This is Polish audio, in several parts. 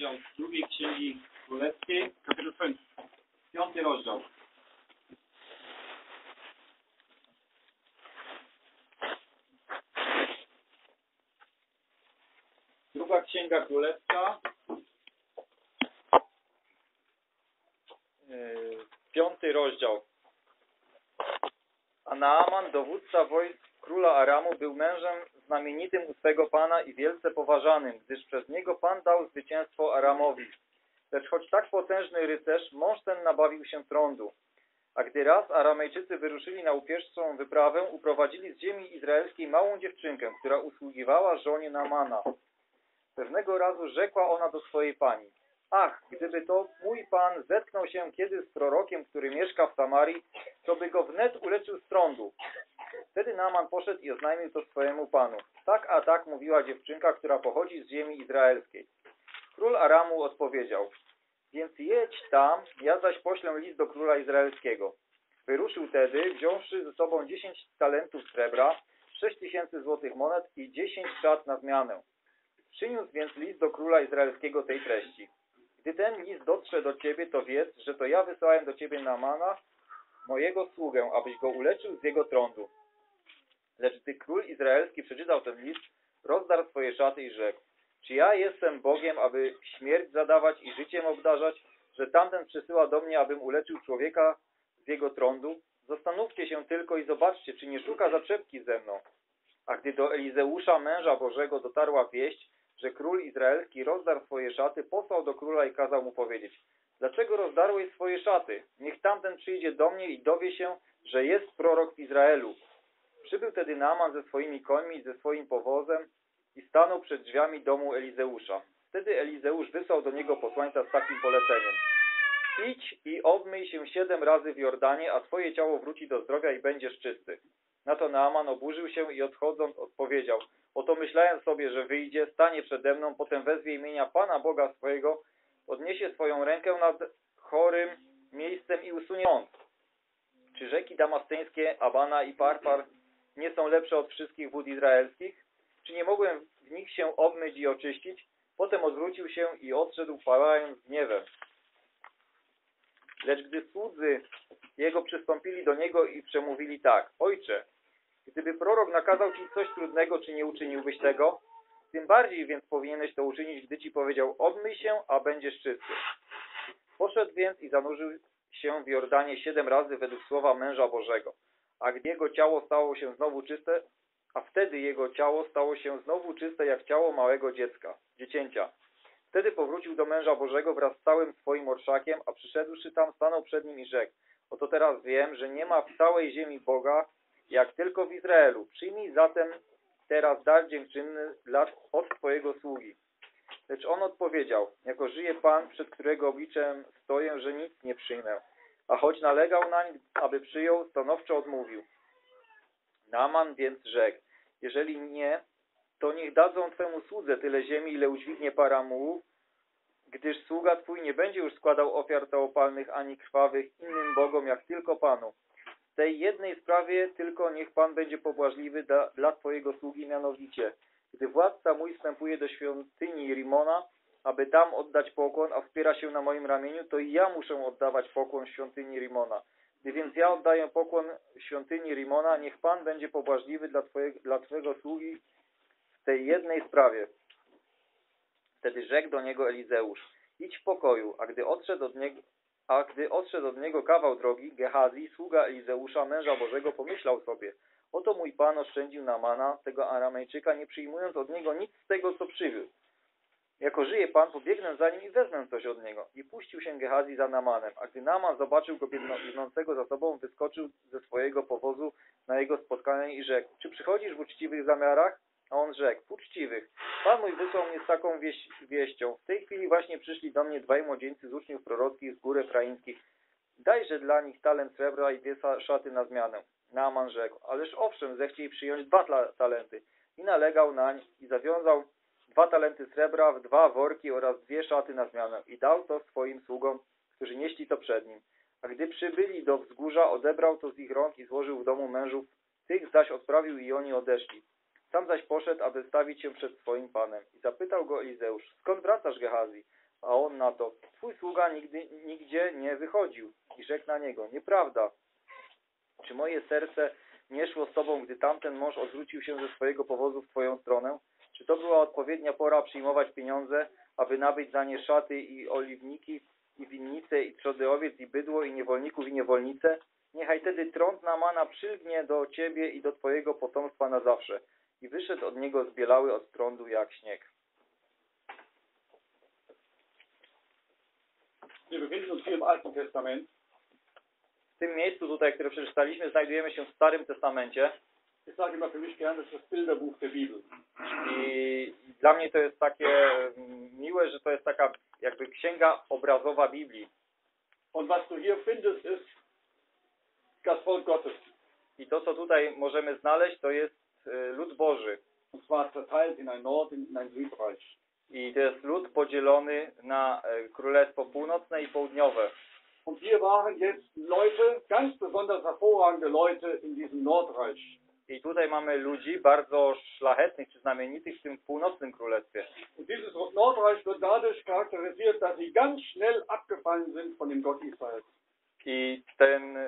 rozdział Drugiej Księgi Królewskiej, kapitel 5, 5 rozdział. Druga Księga Królewska, 5 rozdział. A Naaman, dowódca wojsk króla Aramu, był mężem znamienitym u swego pana i wielce poważanym, gdyż przez niego pan dał zwycięstwo Aramowi. Lecz choć tak potężny rycerz, mąż ten nabawił się trądu. A gdy raz Aramejczycy wyruszyli na upieszczą wyprawę, uprowadzili z ziemi izraelskiej małą dziewczynkę, która usługiwała żonie Naamana. Pewnego razu rzekła ona do swojej pani: ach, gdyby to mój pan zetknął się kiedy z prorokiem, który mieszka w Samarii, to by go wnet uleczył z trądu. Wtedy Naaman poszedł i oznajmił to swojemu panu. Tak a tak mówiła dziewczynka, która pochodzi z ziemi izraelskiej. Król Aramu odpowiedział: więc jedź tam, ja zaś poślę list do króla izraelskiego. Wyruszył tedy, wziąwszy ze sobą 10 talentów srebra, 6000 złotych monet i 10 szat na zmianę. Przyniósł więc list do króla izraelskiego tej treści: gdy ten list dotrze do ciebie, to wiedz, że to ja wysłałem do ciebie Naamana, mojego sługę, abyś go uleczył z jego trądu. Lecz gdy król izraelski przeczytał ten list, rozdarł swoje szaty i rzekł: czy ja jestem Bogiem, aby śmierć zadawać i życiem obdarzać, że tamten przysyła do mnie, abym uleczył człowieka z jego trądu? Zastanówcie się tylko i zobaczcie, czy nie szuka zaczepki ze mną. A gdy do Elizeusza, męża Bożego, dotarła wieść, że król izraelski rozdarł swoje szaty, posłał do króla i kazał mu powiedzieć: dlaczego rozdarłeś swoje szaty? Niech tamten przyjdzie do mnie i dowie się, że jest prorok w Izraelu. Przybył tedy Naaman ze swoimi końmi i ze swoim powozem i stanął przed drzwiami domu Elizeusza. Wtedy Elizeusz wysłał do niego posłańca z takim poleceniem: idź i obmyj się 7 razy w Jordanie, a twoje ciało wróci do zdrowia i będziesz czysty. Na to Naaman oburzył się i odchodząc odpowiedział: oto myślałem sobie, że wyjdzie, stanie przede mną, potem wezwie imienia Pana Boga swojego, odniesie swoją rękę nad chorym miejscem i usunie trąd. Czy rzeki damasceńskie, Abana i Parpar nie są lepsze od wszystkich wód izraelskich? Czy nie mogłem w nich się obmyć i oczyścić? Potem odwrócił się i odszedł, pałając gniewem. Lecz gdy słudzy jego przystąpili do niego i przemówili tak: ojcze, gdyby prorok nakazał ci coś trudnego, czy nie uczyniłbyś tego? Tym bardziej więc powinieneś to uczynić, gdy ci powiedział: obmyj się, a będziesz czysty. Poszedł więc i zanurzył się w Jordanie 7 razy według słowa męża Bożego. A gdy jego ciało stało się znowu czyste, a wtedy jego ciało stało się znowu czyste jak ciało małego dziecięcia. Wtedy powrócił do męża Bożego wraz z całym swoim orszakiem, a przyszedłszy tam, stanął przed nim i rzekł: oto teraz wiem, że nie ma w całej ziemi Boga, jak tylko w Izraelu. Przyjmij zatem teraz dar dziękczynny od twojego sługi. Lecz on odpowiedział: jako żyje Pan, przed którego obliczem stoję, że nic nie przyjmę. A choć nalegał nań, aby przyjął, stanowczo odmówił. Naaman więc rzekł: jeżeli nie, to niech dadzą twemu słudze tyle ziemi, ile udźwignie para mułów, gdyż sługa twój nie będzie już składał ofiar całopalnych ani krwawych innym bogom, jak tylko Panu. W tej jednej sprawie tylko niech Pan będzie pobłażliwy dla twojego sługi, mianowicie, gdy władca mój wstępuje do świątyni Rimona, aby tam oddać pokłon, a wspiera się na moim ramieniu, to i ja muszę oddawać pokłon świątyni Rimona. Gdy więc ja oddaję pokłon świątyni Rimona, niech Pan będzie pobłażliwy dla twojego sługi w tej jednej sprawie. Wtedy rzekł do niego Elizeusz: idź w pokoju. A gdy odszedł od niego kawał drogi, Gehazi, sługa Elizeusza, męża Bożego, pomyślał sobie: oto mój Pan oszczędził Naamana, tego Aramejczyka, nie przyjmując od niego nic z tego, co przywiózł. Jako żyje Pan, pobiegnę za nim i wezmę coś od niego. I puścił się Gehazi za Naamanem. A gdy Naaman zobaczył go biegnącego za sobą, wyskoczył ze swojego powozu na jego spotkanie i rzekł: czy przychodzisz w uczciwych zamiarach? A on rzekł: w uczciwych. Pan mój wysłał mnie z taką wieścią. W tej chwili właśnie przyszli do mnie 2 młodzieńcy z uczniów prorockich z gór efraimskich. Dajże dla nich talent srebra i 2 szaty na zmianę. Naaman rzekł: ależ owszem, zechciej przyjąć 2 talenty. I nalegał nań i zawiązał 2 talenty srebra w 2 worki oraz 2 szaty na zmianę i dał to swoim sługom, którzy nieśli to przed nim. A gdy przybyli do wzgórza, odebrał to z ich rąk i złożył w domu mężów, tych zaś odprawił i oni odeszli. Sam zaś poszedł, aby stawić się przed swoim panem. I zapytał go Elizeusz: skąd wracasz, Gehazi? A on na to: twój sługa nigdzie nie wychodził. I rzekł na niego: nieprawda. Czy moje serce nie szło z tobą, gdy tamten mąż odwrócił się ze swojego powozu w twoją stronę? Czy to była odpowiednia pora przyjmować pieniądze, aby nabyć za nie szaty i oliwniki i winnice i trzody owiec i bydło i niewolników i niewolnice? Niechaj tedy trąd Naamana przylgnie do ciebie i do twojego potomstwa na zawsze. I wyszedł od niego zbielały od trądu jak śnieg. Wir befinden uns hier im Alten Testament. W tym miejscu tutaj, które przeczytaliśmy, znajdujemy się w Starym Testamencie. Ich sage immer für mich gerne, das ist das Bilderbuch der Bibel. I dla mnie to jest takie miłe, że to jest taka jakby księga obrazowa Biblii. Und was du hier findest ist das Volk Gottes. I to, co tutaj możemy znaleźć, to jest lud Boży. Und zwar verteilt in ein Nord- und in ein Südreich. I to jest lud podzielony na Królestwo Północne i Południowe. Und hier waren jetzt Leute, ganz besonders hervorragende Leute in diesem Nordreich. I tutaj mamy ludzi bardzo szlachetnych czy znamienitych w tym północnym królestwie. Und dieses Nordreich wird dadurch charakterisiert, dass sie ganz schnell abgefallen sind von dem Gott Israel. I ten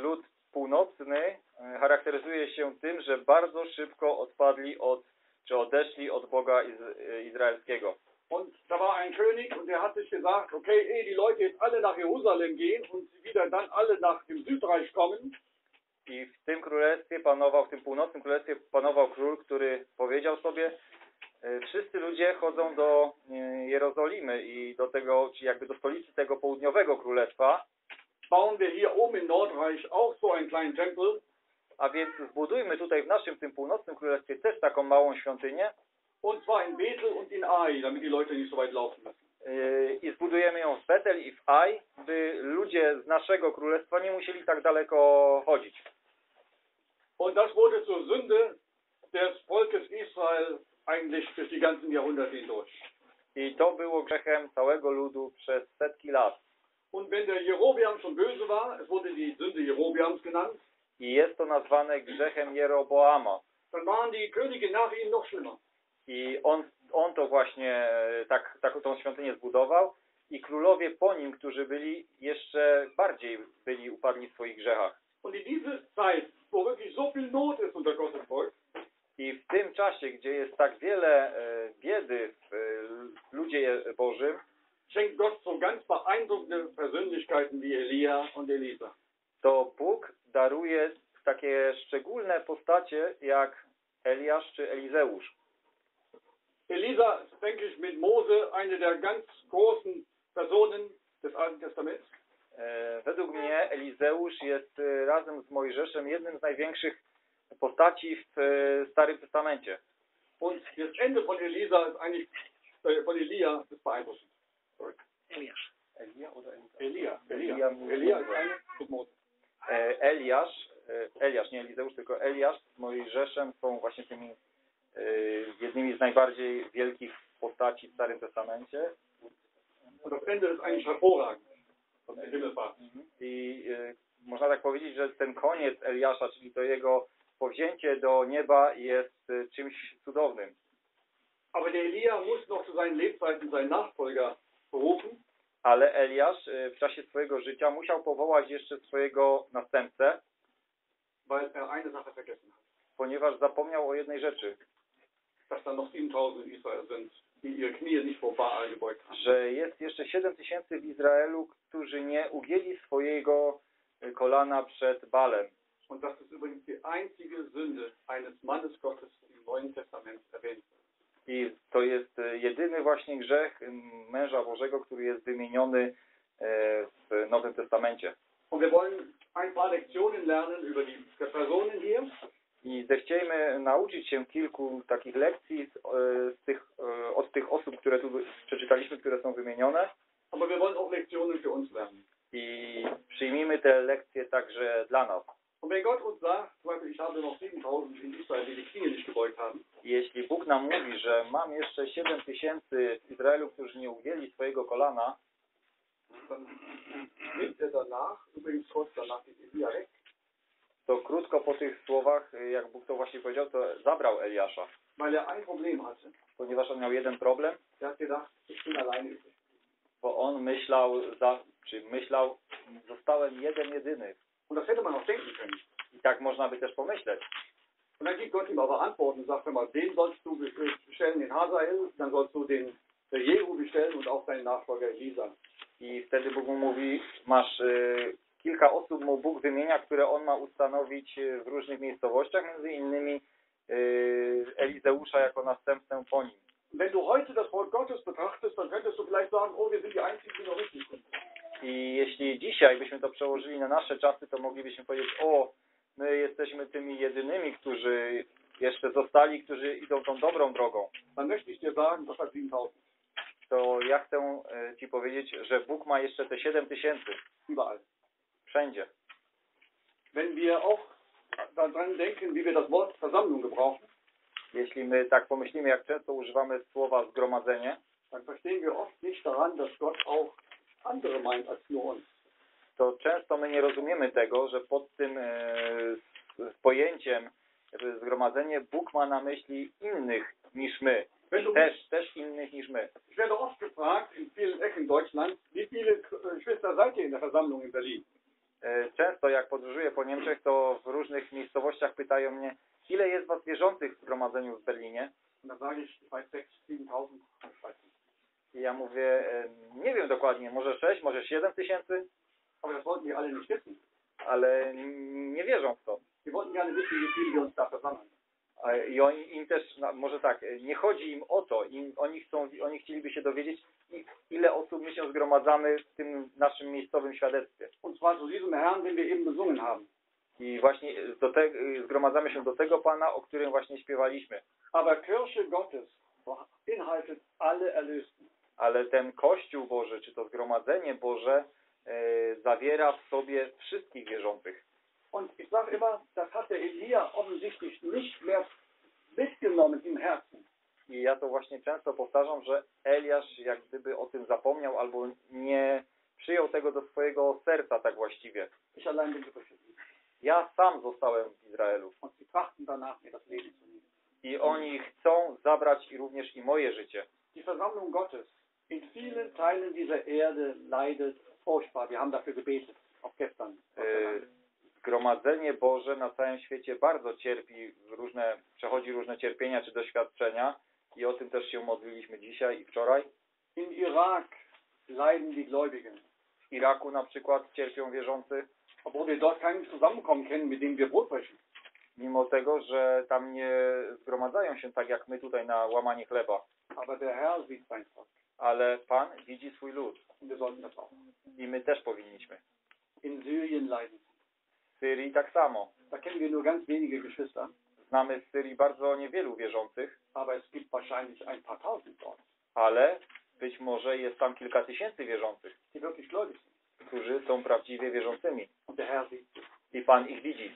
lud północny charakteryzuje się tym, że bardzo szybko odpadli odeszli od Boga izraelskiego. Und da war ein König und der hat sich gesagt, okay, die Leute jetzt alle nach Jerusalem gehen und wieder dann alle nach dem Südreich kommen. I w tym królestwie panował, w tym północnym królestwie panował król, który powiedział sobie: wszyscy ludzie chodzą do Jerozolimy i do tego, czy jakby do stolicy tego południowego królestwa. Bauen wir hier oben im Nordreich auch so einen kleinen Tempel. A więc zbudujmy tutaj w naszym, tym północnym królestwie też taką małą świątynię. Und zwar in Betel und in Aj, damit die Leute nicht so weit laufen müssen. I zbudujemy ją w Betel i w Aj, by ludzie z naszego królestwa nie musieli tak daleko chodzić. Und das wurde zur Sünde des Volkes Israel eigentlich durch die ganzen Jahrhunderte hindurch. I to było grzechem całego ludu przez setki lat. Und wenn der Jeroboam schon böse war, es wurde die Sünde Jeroboams genannt. I jest to nazwane grzechem Jeroboama. Dann waren die Könige nach ihm noch schlimmer. I on to właśnie tą świątynię zbudował i królowie po nim, którzy byli jeszcze bardziej byli upadli w swoich grzechach. I w tym czasie, gdzie jest tak wiele biedy w ludzie Bożym, schenkt Gott so ganz beeindruckende Persönlichkeiten wie Elia und Elisa. To Bóg daruje takie szczególne postacie jak Eliasz czy Elizeusz. Elisa ist, denke ich, mit Mose eine der ganz großen Personen des Alten Testaments. Według mnie Elizeusz jest razem z Mojżeszem jednym z największych postaci w Starym Testamencie. Und das Ende von Elisa ist eigentlich von Elia ist beeindruckend. Eliasz. Elia oder Elia? Elia ist eigentlich mit Mose. Eliasz, nie Elizeusz, tylko Eliasz z Mojżeszem są właśnie tymi jednymi z najbardziej wielkich postaci w Starym Testamencie. I można tak powiedzieć, że ten koniec Eliasza, czyli to jego powzięcie do nieba, jest czymś cudownym. Ale Eliasz w czasie swojego życia musiał powołać jeszcze swojego następcę, ponieważ zapomniał o jednej rzeczy. Że jest jeszcze 7000 w Izraelu, którzy nie ugięli swojego kolana przed Balem. I to jest jedyny właśnie grzech męża Bożego, który jest wymieniony w Nowym Testamencie. I zechciejmy nauczyć się kilku takich lekcji od tych osób, które tu przeczytaliśmy, które są wymienione. I przyjmijmy te lekcje także dla nas. Jeśli Bóg nam mówi, że mam jeszcze 7000 w Izraelu, którzy nie ugięli swojego kolana, to krótko po tych słowach, jak Bóg to właśnie powiedział, to zabrał Eliasza. Ponieważ on miał jeden problem. bo on myślał, zostałem jeden jedyny. I tak można by też pomyśleć. Und dann gibt Gott ihm aber Antworten und sagt, mal, den sollst du bestellen, den Hazael, dann sollst du den Jehu bestellen und auch seinen Nachfolger Elisa. I wtedy Bóg mu mówi, masz kilka osób, mu Bóg wymienia, które on ma ustanowić w różnych miejscowościach, między innymi Elizeusza jako następcę po nim. Wenn du heute das Wort Gottes betrachtest, dann könntest du vielleicht sagen, oh, wir sind die einzigen, die noch richtig sind. I jeśli dzisiaj byśmy to przełożyli na nasze czasy, to moglibyśmy powiedzieć, o, my jesteśmy tymi jedynymi, którzy jeszcze zostali, którzy idą tą dobrą drogą. To ja chcę Ci powiedzieć, że Bóg ma jeszcze te 7 tysięcy. Wszędzie. Jeśli my tak pomyślimy, jak często używamy słowa zgromadzenie, to często my nie rozumiemy tego, że pod tym pojęciem zgromadzenie Bóg ma na myśli innych niż my. Też innych niż my. Często jak podróżuję po Niemczech, to w różnych miejscowościach pytają mnie, ile jest was wierzących w zgromadzeniu w Berlinie? I ja mówię, nie wiem dokładnie, może 6, może 7 tysięcy? Ale nie wierzą w to. I oni im też, może tak, nie chodzi im o to, oni chcieliby się dowiedzieć, ile osób my się zgromadzamy w tym naszym miejscowym świadectwie. I właśnie zgromadzamy się do tego Pana, o którym właśnie śpiewaliśmy. Ale ten Kościół Boży, czy to zgromadzenie Boże, zawiera w sobie wszystkich wierzących. Und ich sage immer, das hat der Elia offensichtlich nicht mehr mitgenommen im Herzen. I ja to właśnie często powtarzam, że Eliasz jak gdyby o tym zapomniał albo nie przyjął tego do swojego serca tak właściwie. Ja sam zostałem w Izraelu. I oni chcą zabrać również i moje życie. Die Versammlung Gottes in vielen Teilen dieser Erde leidet. Zgromadzenie Boże na całym świecie bardzo cierpi, przechodzi różne cierpienia czy doświadczenia i o tym też się modliliśmy dzisiaj i wczoraj. W Iraku na przykład cierpią wierzący, mimo tego, że tam nie zgromadzają się tak jak my tutaj na łamanie chleba. Ale Pan widzi swój lud. I my też powinniśmy. W Syrii tak samo. Znamy w Syrii bardzo niewielu wierzących, ale być może jest tam kilka tysięcy wierzących, którzy są prawdziwie wierzącymi. I Pan ich widzi.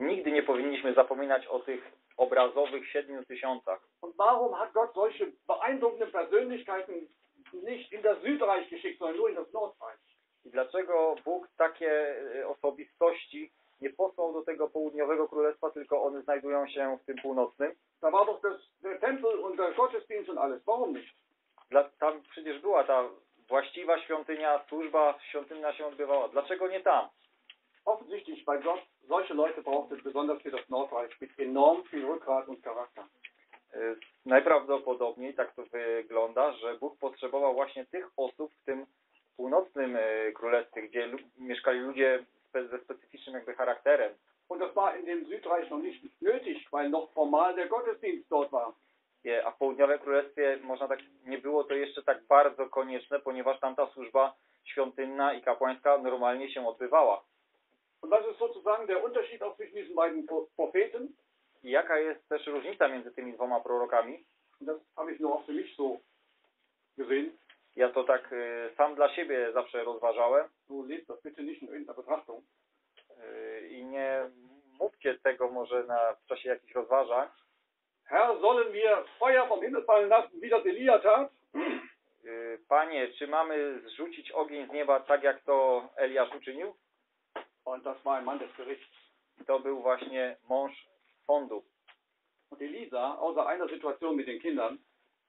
Nigdy nie powinniśmy zapominać o tych obrazowych 7 tysiącach. I dlaczego Bóg takie osobistości nie posłał do tego południowego królestwa, tylko one znajdują się w tym północnym? Tam przecież była ta właściwa świątynia, służba świątynna się odbywała. Dlaczego nie tam? Offensichtlich, weil Gott solche Leute braucht, besonders für das Nordreich, mit enorm viel Rückgrat und Charakter. Najprawdopodobniej tak to wygląda, że Bóg potrzebował właśnie tych osób w tym północnym królestwie, gdzie mieszkali ludzie ze specyficznym jakby charakterem. Und das war in dem Südreich noch nicht nötig, weil noch formal der Gottesdienst dort war. A w południowym królestwie nie było to jeszcze tak bardzo konieczne, ponieważ tamta służba świątynna i kapłańska normalnie się odbywała. I jaka jest też różnica między tymi dwoma prorokami? Ja to tak sam dla siebie zawsze rozważałem. I nie mówcie tego może w czasie jakichś rozważań. Panie, czy mamy zrzucić ogień z nieba tak jak to Eliasz uczynił? Und das war ein Mann des Gerichts. To był właśnie mąż sądu. Und Elisa, außer einer Situation mit den Kindern,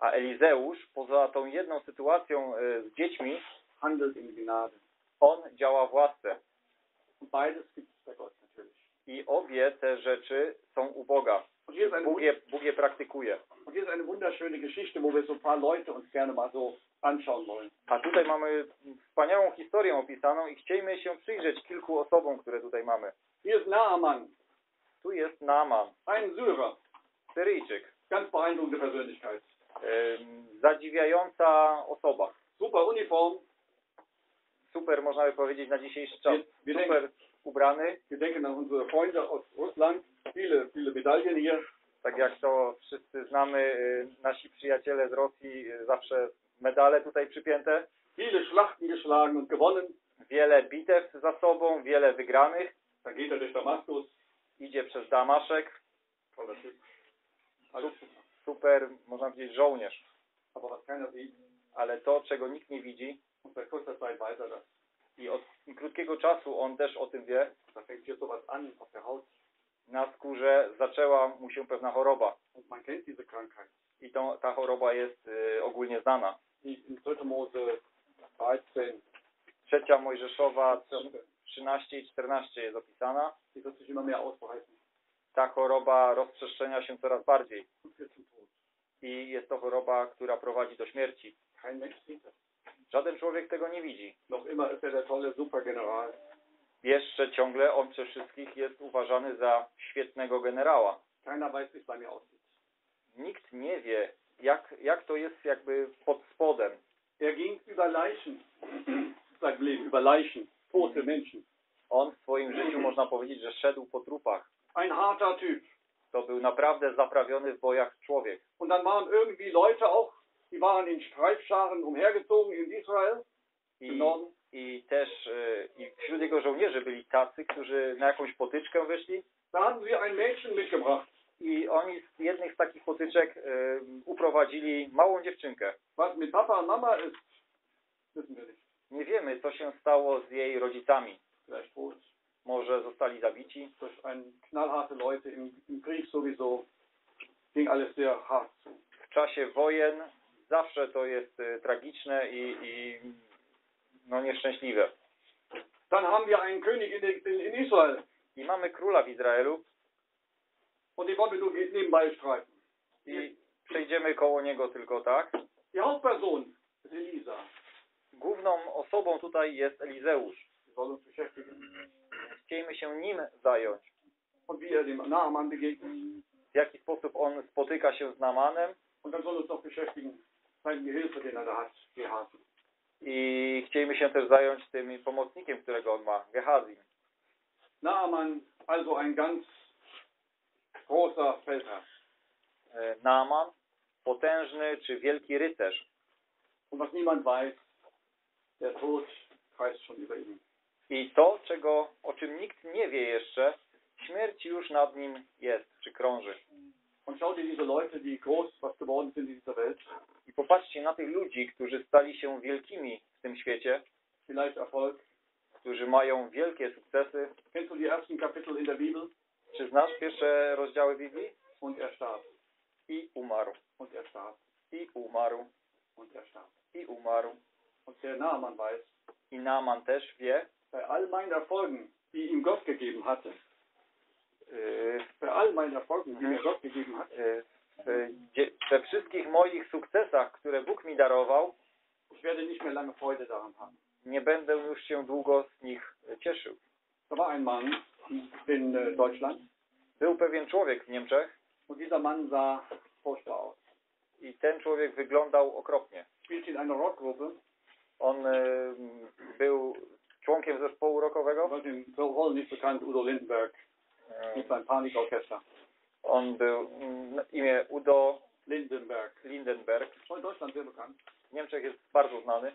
A Elizeusz, poza tą jedną sytuacją z dziećmi, on działa w łasce. I obie te rzeczy są u Boga. Bóg je praktykuje. A tutaj mamy wspaniałą historię opisaną i chcielibyśmy się przyjrzeć kilku osobom, które tutaj mamy. Tu jest Naaman. Syryjczyk. Zadziwiająca osoba. Super uniform. Super, można by powiedzieć, na dzisiejszy czas. Super ubrany. Tak jak to wszyscy znamy, nasi przyjaciele z Rosji, zawsze medale tutaj przypięte. Wiele bitew za sobą, wiele wygranych. Idzie przez Damaszek. Super, można powiedzieć, żołnierz. Ale to, czego nikt nie widzi, i od krótkiego czasu on też o tym wie, na skórze zaczęła mu się pewna choroba. I ta choroba jest ogólnie znana. Trzecia Mojżeszowa 13 i 14 jest opisana. Ta choroba rozprzestrzenia się coraz bardziej. I jest to choroba, która prowadzi do śmierci. Żaden człowiek tego nie widzi. Jeszcze ciągle on przez wszystkich jest uważany za świetnego generała. Nikt nie wie, jak to jest jakby pod spodem. On w swoim życiu, można powiedzieć, że szedł po trupach. To był naprawdę zaprawiony w bojach człowiek. I wśród jego żołnierzy byli tacy, którzy na jakąś potyczkę wyszli. I oni z jednych z takich potyczek uprowadzili małą dziewczynkę. Nie wiemy, co się stało z jej rodzicami. Może zostali zabici. W czasie wojen zawsze to jest tragiczne i no nieszczęśliwe. I mamy króla w Izraelu. I przejdziemy koło niego tylko tak. Główną osobą tutaj jest Elizeusz. Chcielibyśmy się nim zająć. W jaki sposób on spotyka się z Naamanem. I chcielibyśmy się też zająć tym pomocnikiem, którego on ma, Gehazi. Naaman, potężny czy wielki rycerz. I to, o czym nikt nie wie jeszcze, śmierć już nad nim jest, czy krąży. I popatrzcie na tych ludzi, którzy stali się wielkimi w tym świecie, którzy mają wielkie sukcesy. Czy znasz pierwsze rozdziały Biblii? I umarł. I umarł. I umarł. I Naaman też wie, we wszystkich moich sukcesach, które Bóg mi darował, nie będę już się długo z nich cieszył. Był pewien człowiek w Niemczech i ten człowiek wyglądał okropnie. On był członkiem zespołu rockowego. Udo Lindenberg. On był imię Udo Lindenberg. W Niemczech jest bardzo znany.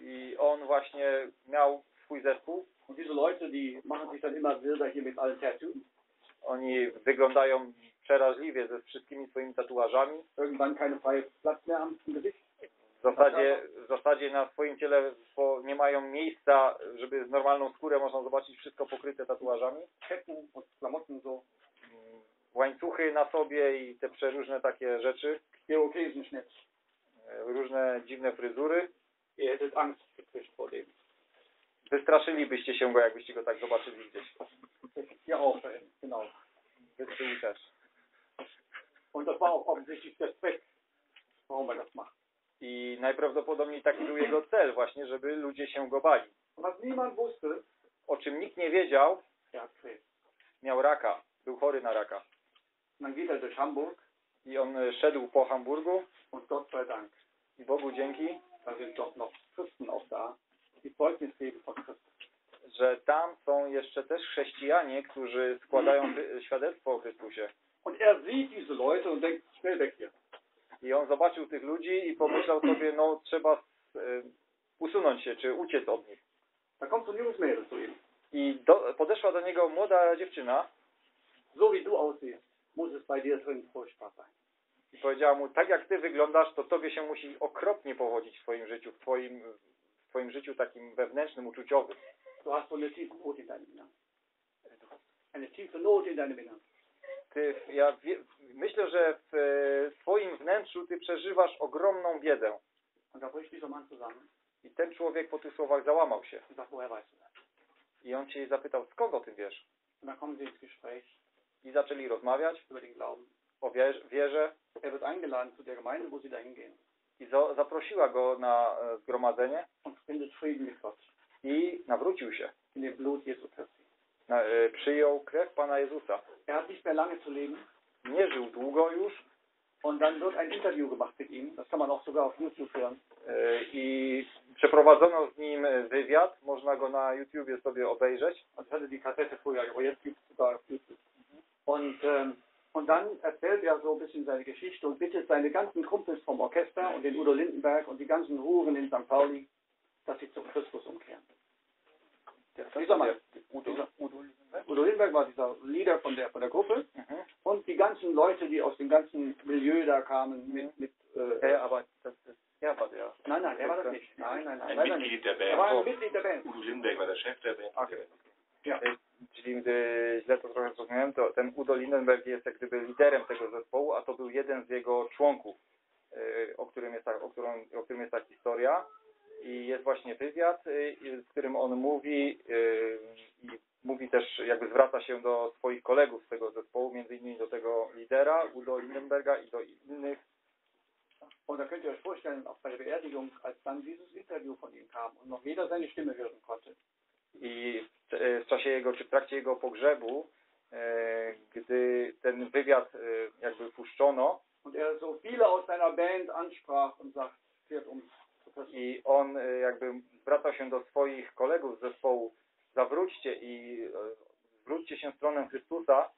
I on właśnie miał swój zespół. Oni wyglądają przeraźliwie ze wszystkimi swoimi tatuażami. W zasadzie na swoim ciele nie mają miejsca, żeby z normalną skórę można zobaczyć wszystko pokryte tatuażami. łańcuchy na sobie i te przeróżne takie rzeczy. Różne dziwne fryzury. Wystraszylibyście się go, jakbyście go tak zobaczyli gdzieś. Ja oczy, no. Wystrzyli też. I najprawdopodobniej taki był jego cel właśnie, żeby ludzie się go bali. O czym nikt nie wiedział, miał raka. Był chory na raka. I on szedł po Hamburgu. I Bogu dzięki, że tam są jeszcze też chrześcijanie, którzy składają świadectwo o Chrystusie. I on zobaczył tych ludzi i pomyślał sobie, no trzeba usunąć się, czy uciec od nich. I podeszła do niego młoda dziewczyna. I powiedziała mu, tak jak ty wyglądasz, to tobie się musi okropnie powodzić w twoim życiu, w twoim życiu takim wewnętrznym, uczuciowym. Myślę, że w twoim wnętrzu ty przeżywasz ogromną biedę. I ten człowiek po tych słowach załamał się. I on się zapytał, skąd o tym wiesz? I zaczęli rozmawiać o wierze. I zaprosiła go na zgromadzenie. I nawrócił się. Przyjął krew Pana Jezusa. Nie żył długo już. I przeprowadzono z nim wywiad. Można go na YouTubie sobie obejrzeć. Und dann erzählt so ein bisschen seine Geschichte und bittet seine ganzen Kumpels vom Orchester und den Udo Lindenberg und die ganzen Huren in St. Pauli, dass sie zum Christus umkehren. Udo Lindenberg war dieser Leader von der Gruppe und die ganzen Leute, die aus dem ganzen Milieu da kamen aber er war der. Nein, er war das nicht. Nein, ein Mitglied der Band. Er war ein Mitglied der Band. Udo Lindenberg war der Chef der Band. Okay. Ja. Czyli źle to trochę zrozumiałem, to ten Udo Lindenberg jest jak gdyby liderem tego zespołu, a to był jeden z jego członków, o którym jest ta historia. I jest właśnie wywiad, w którym on mówi i mówi też, jakby zwraca się do swoich kolegów z tego zespołu, między innymi do tego lidera Udo Lindenberga i do innych. Und da könnt ihr euch vorstellen, auch bei der Beerdigung, als dann dieses Interview von ihm kam und noch jeder seine Stimme hören konnte. I w czasie jego, czy w trakcie jego pogrzebu, gdy ten wywiad jakby puszczono, i on jakby zwracał się do swoich kolegów z zespołu, zawróćcie i zwróćcie się w stronę Chrystusa.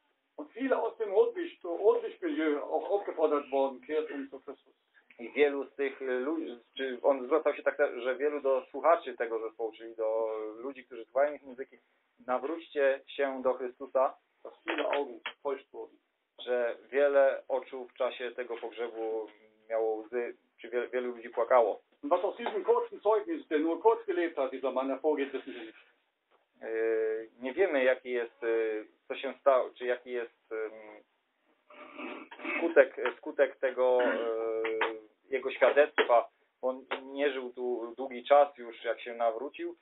I wielu z tych ludzi, on zwracał się tak, że wielu do słuchaczy tego zespołu, czyli do ludzi, którzy słuchają ich muzyki, nawróćcie się do Chrystusa, że wiele oczu w czasie tego pogrzebu miało łzy, czy wielu ludzi płakało. Nie wiemy, jaki jest, co się stało, czy jaki jest skutek tego jego świadectwa. On nie żył tu długi czas już, jak się nawrócił,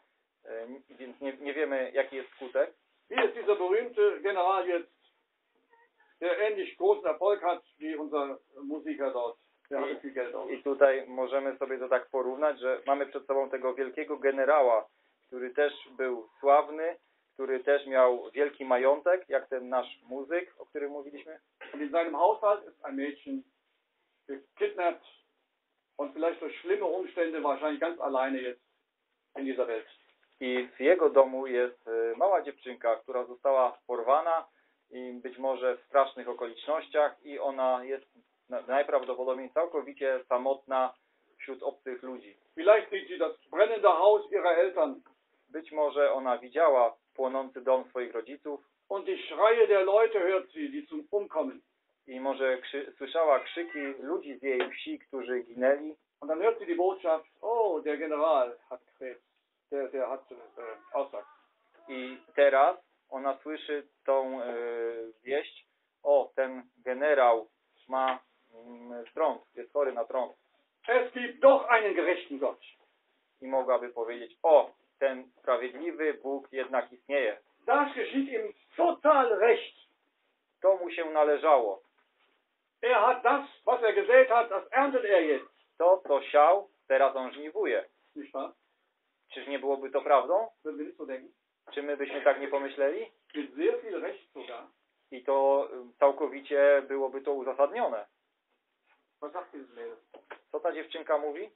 więc nie wiemy, jaki jest skutek. Hier ist dieser berühmte General jetzt, der ähnlich großen Erfolg hat wie unser Musiker dort. I tutaj możemy sobie to tak porównać, że mamy przed sobą tego wielkiego generała, który też był sławny, który też miał wielki majątek, jak ten nasz muzyk, o którym mówiliśmy. In seinem Haushalt ist ein Mädchen gekidnappt und vielleicht durch schlimme Umstände wahrscheinlich ganz alleine jetzt in dieser Welt. I w jego domu jest mała dziewczynka, która została porwana i być może w strasznych okolicznościach, i ona jest najprawdopodobniej całkowicie samotna wśród obcych ludzi. Vielleicht sieht sie das brennende Haus ihrer Eltern. Być może ona widziała płonący dom swoich rodziców. Und die Schreie der Leute hört sie, die zum Umkommen. I może słyszała krzyki ludzi z jej wsi, którzy ginęli. Und dann hört sie die Botschaft, oh, der General hat Krebs, der hat Aussagen. I teraz ona słyszy tą wieść, o, ten generał ma trąd, jest chory na trąd. Es gibt doch einen gerechten Gott. I mogłaby powiedzieć, o, ten sprawiedliwy Bóg jednak istnieje. Das geschieht im total recht. To mu się należało. Er hat das, was er gesät hat, das erntet er jetzt. To, co siał, teraz on żniwuje. Czyż nie byłoby to prawdą? Czy my byśmy tak nie pomyśleli? I to całkowicie byłoby to uzasadnione. Co ta dziewczynka mówi?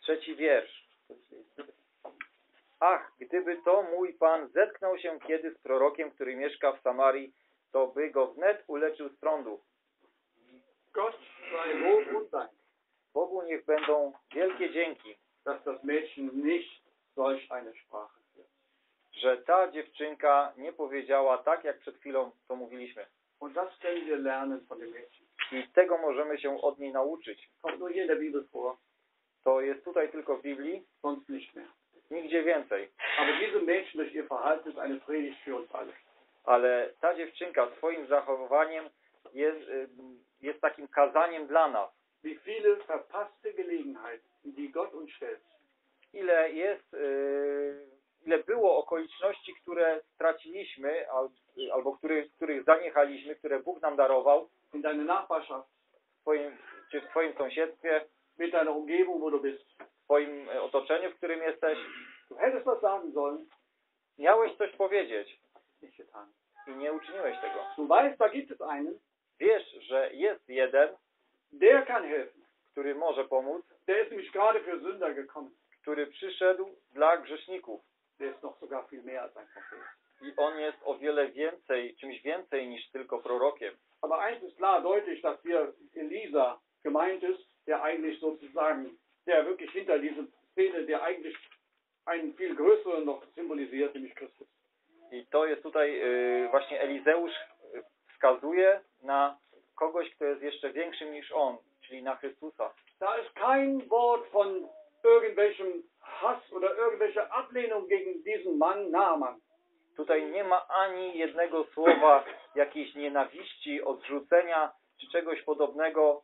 Trzeci wiersz. Ach, gdyby to mój Pan zetknął się kiedy z prorokiem, który mieszka w Samarii, to by go wnet uleczył z trądu. Gott sei Lob und Dank. Bogu niech będą wielkie dzięki, dass das Mädchen nicht solch eine Sprache führt. Że ta dziewczynka nie powiedziała tak, jak przed chwilą to mówiliśmy. Und das können wir lernen von dem Mädchen. I tego możemy się od niej nauczyć. Kommt nur hier in der Bibel vor. To jest tutaj tylko w Biblii. Sonst nicht mehr. Nigdzie więcej. Aber diese Mädchen durch ihr Verhalten ist eine Predigt für uns alle. Ale ta dziewczynka swoim zachowaniem jest takim kazaniem dla nas. Ile było okoliczności, które straciliśmy, albo których zaniechaliśmy, które Bóg nam darował, czy w Twoim sąsiedztwie, w Twoim otoczeniu, w którym jesteś. Miałeś coś powiedzieć i nie uczyniłeś tego. Wiesz, że jest jeden, który może pomóc, który przyszedł dla grzeszników. I on jest o wiele więcej, czymś więcej niż tylko prorokiem. I to jest tutaj właśnie Elizeusz wskazuje na kogoś, kto jest jeszcze większym niż on, czyli na Chrystusa. Da ist kein Wort von irgendwelchem Hass oder irgendwelcher Ablehnung gegen diesen Mann Naaman. Tutaj nie ma ani jednego słowa jakiejś nienawiści, odrzucenia czy czegoś podobnego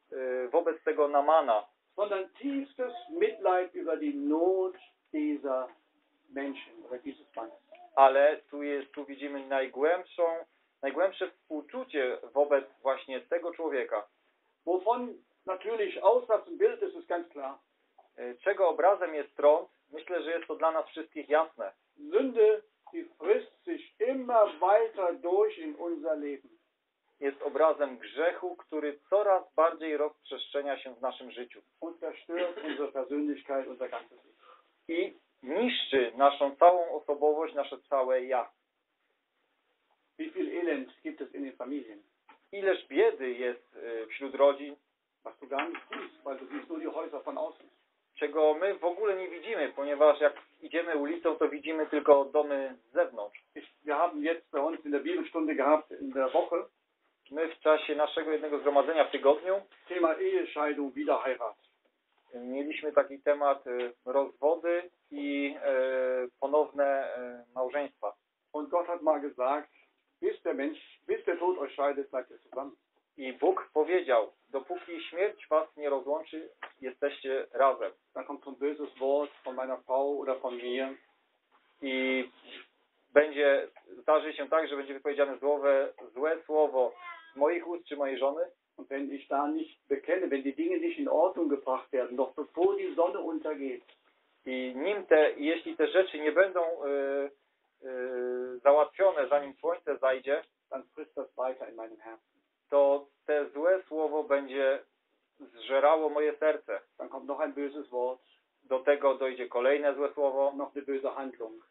wobec tego Naamana. Sondern tiefstes Mitleid über die Not dieser Menschen oder dieses Mannes. Ale tu widzimy najgłębsze współczucie wobec właśnie tego człowieka. Wovon natürlich Aussatz und Bild ist, ist ganz klar. Czego obrazem jest trąd? Myślę, że jest to dla nas wszystkich jasne. Sünde, die frisst sich immer weiter durch in unser Leben. Jest obrazem grzechu, który coraz bardziej rozprzestrzenia się w naszym życiu. Und zerstört unsere Persönlichkeit, unser ganzes Leben. I niszczy naszą całą osobowość, nasze całe ja. Wie viel Elend gibt es in den Familien? Ileż biedy jest wśród rodzin, czego my w ogóle nie widzimy, ponieważ jak idziemy ulicą, to widzimy tylko domy z zewnątrz. My w czasie naszego jednego zgromadzenia w tygodniu mieliśmy taki temat rozwody i ponowne małżeństwa. Und Gott hat mal gesagt, bis der Tod euch scheidet, bleibt ihr zusammen. I Bóg powiedział, dopóki śmierć was nie rozłączy, jesteście razem. Dann kommt so ein böses Wort von meiner Frau oder von mir. I zdarzy się tak, że będzie wypowiedziane złe słowo z moich ust czy mojej żony. Und wenn ich da nicht bekenne, wenn die Dinge nicht in Ordnung gebracht werden, noch bevor die Sonne untergeht. I jeśli te rzeczy nie będą załatwione, zanim słońce zajdzie, dann frisst das weiter in meinem Herzen. To te złe słowo będzie zżerało moje serce. Dann kommt noch ein böses Wort. Do tego dojdzie kolejne złe słowo. Noch eine böse Handlung.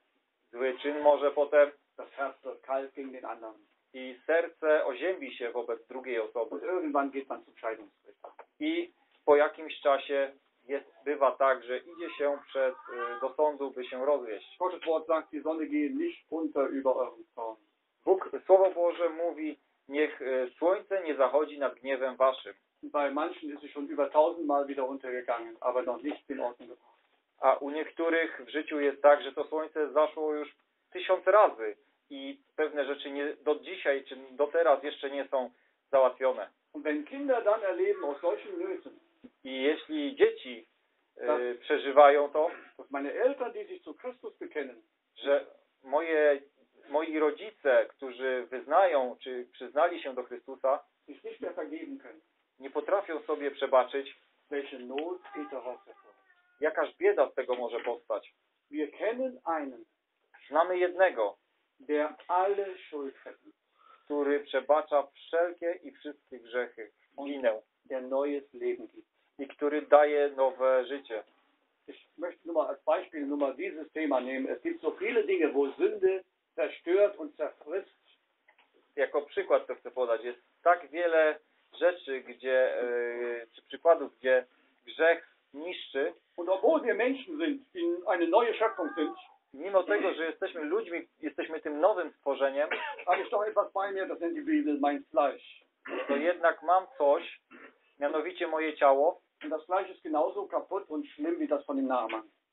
Zły czyn może potem. Das Herz wird kalt gegen den anderen. I serce oziębi się wobec drugiej osoby. Und irgendwann geht man zum Scheidungsgericht. I po jakimś czasie bywa tak, że idzie się do sądu, by się rozwieść. Gottes Wort sagt, die Sonne gehe nicht unter über euren Zorn. Słowo Boże mówi, niech słońce nie zachodzi nad gniewem waszym. Bei manchen ist es schon über 1000 Mal wieder untergegangen, aber noch nicht in Ordnung gebracht. a u niektórych w życiu jest tak, że to słońce zaszło już 1000 razy i pewne rzeczy nie, do dzisiaj czy do teraz jeszcze nie są załatwione. I jeśli dzieci przeżywają to, że moi rodzice, którzy wyznają czy przyznali się do Chrystusa, nie potrafią sobie przebaczyć, jakaż bieda z tego może powstać. Znamy jednego, który przebacza wszelkie i wszystkie grzechy, winę, i który daje nowe życie. Jako przykład to chcę podać. Jest tak wiele rzeczy, gdzie, czy przykładów, gdzie grzech niszczy. Mimo tego, że jesteśmy ludźmi, jesteśmy tym nowym stworzeniem, to jednak mam coś, mianowicie moje ciało.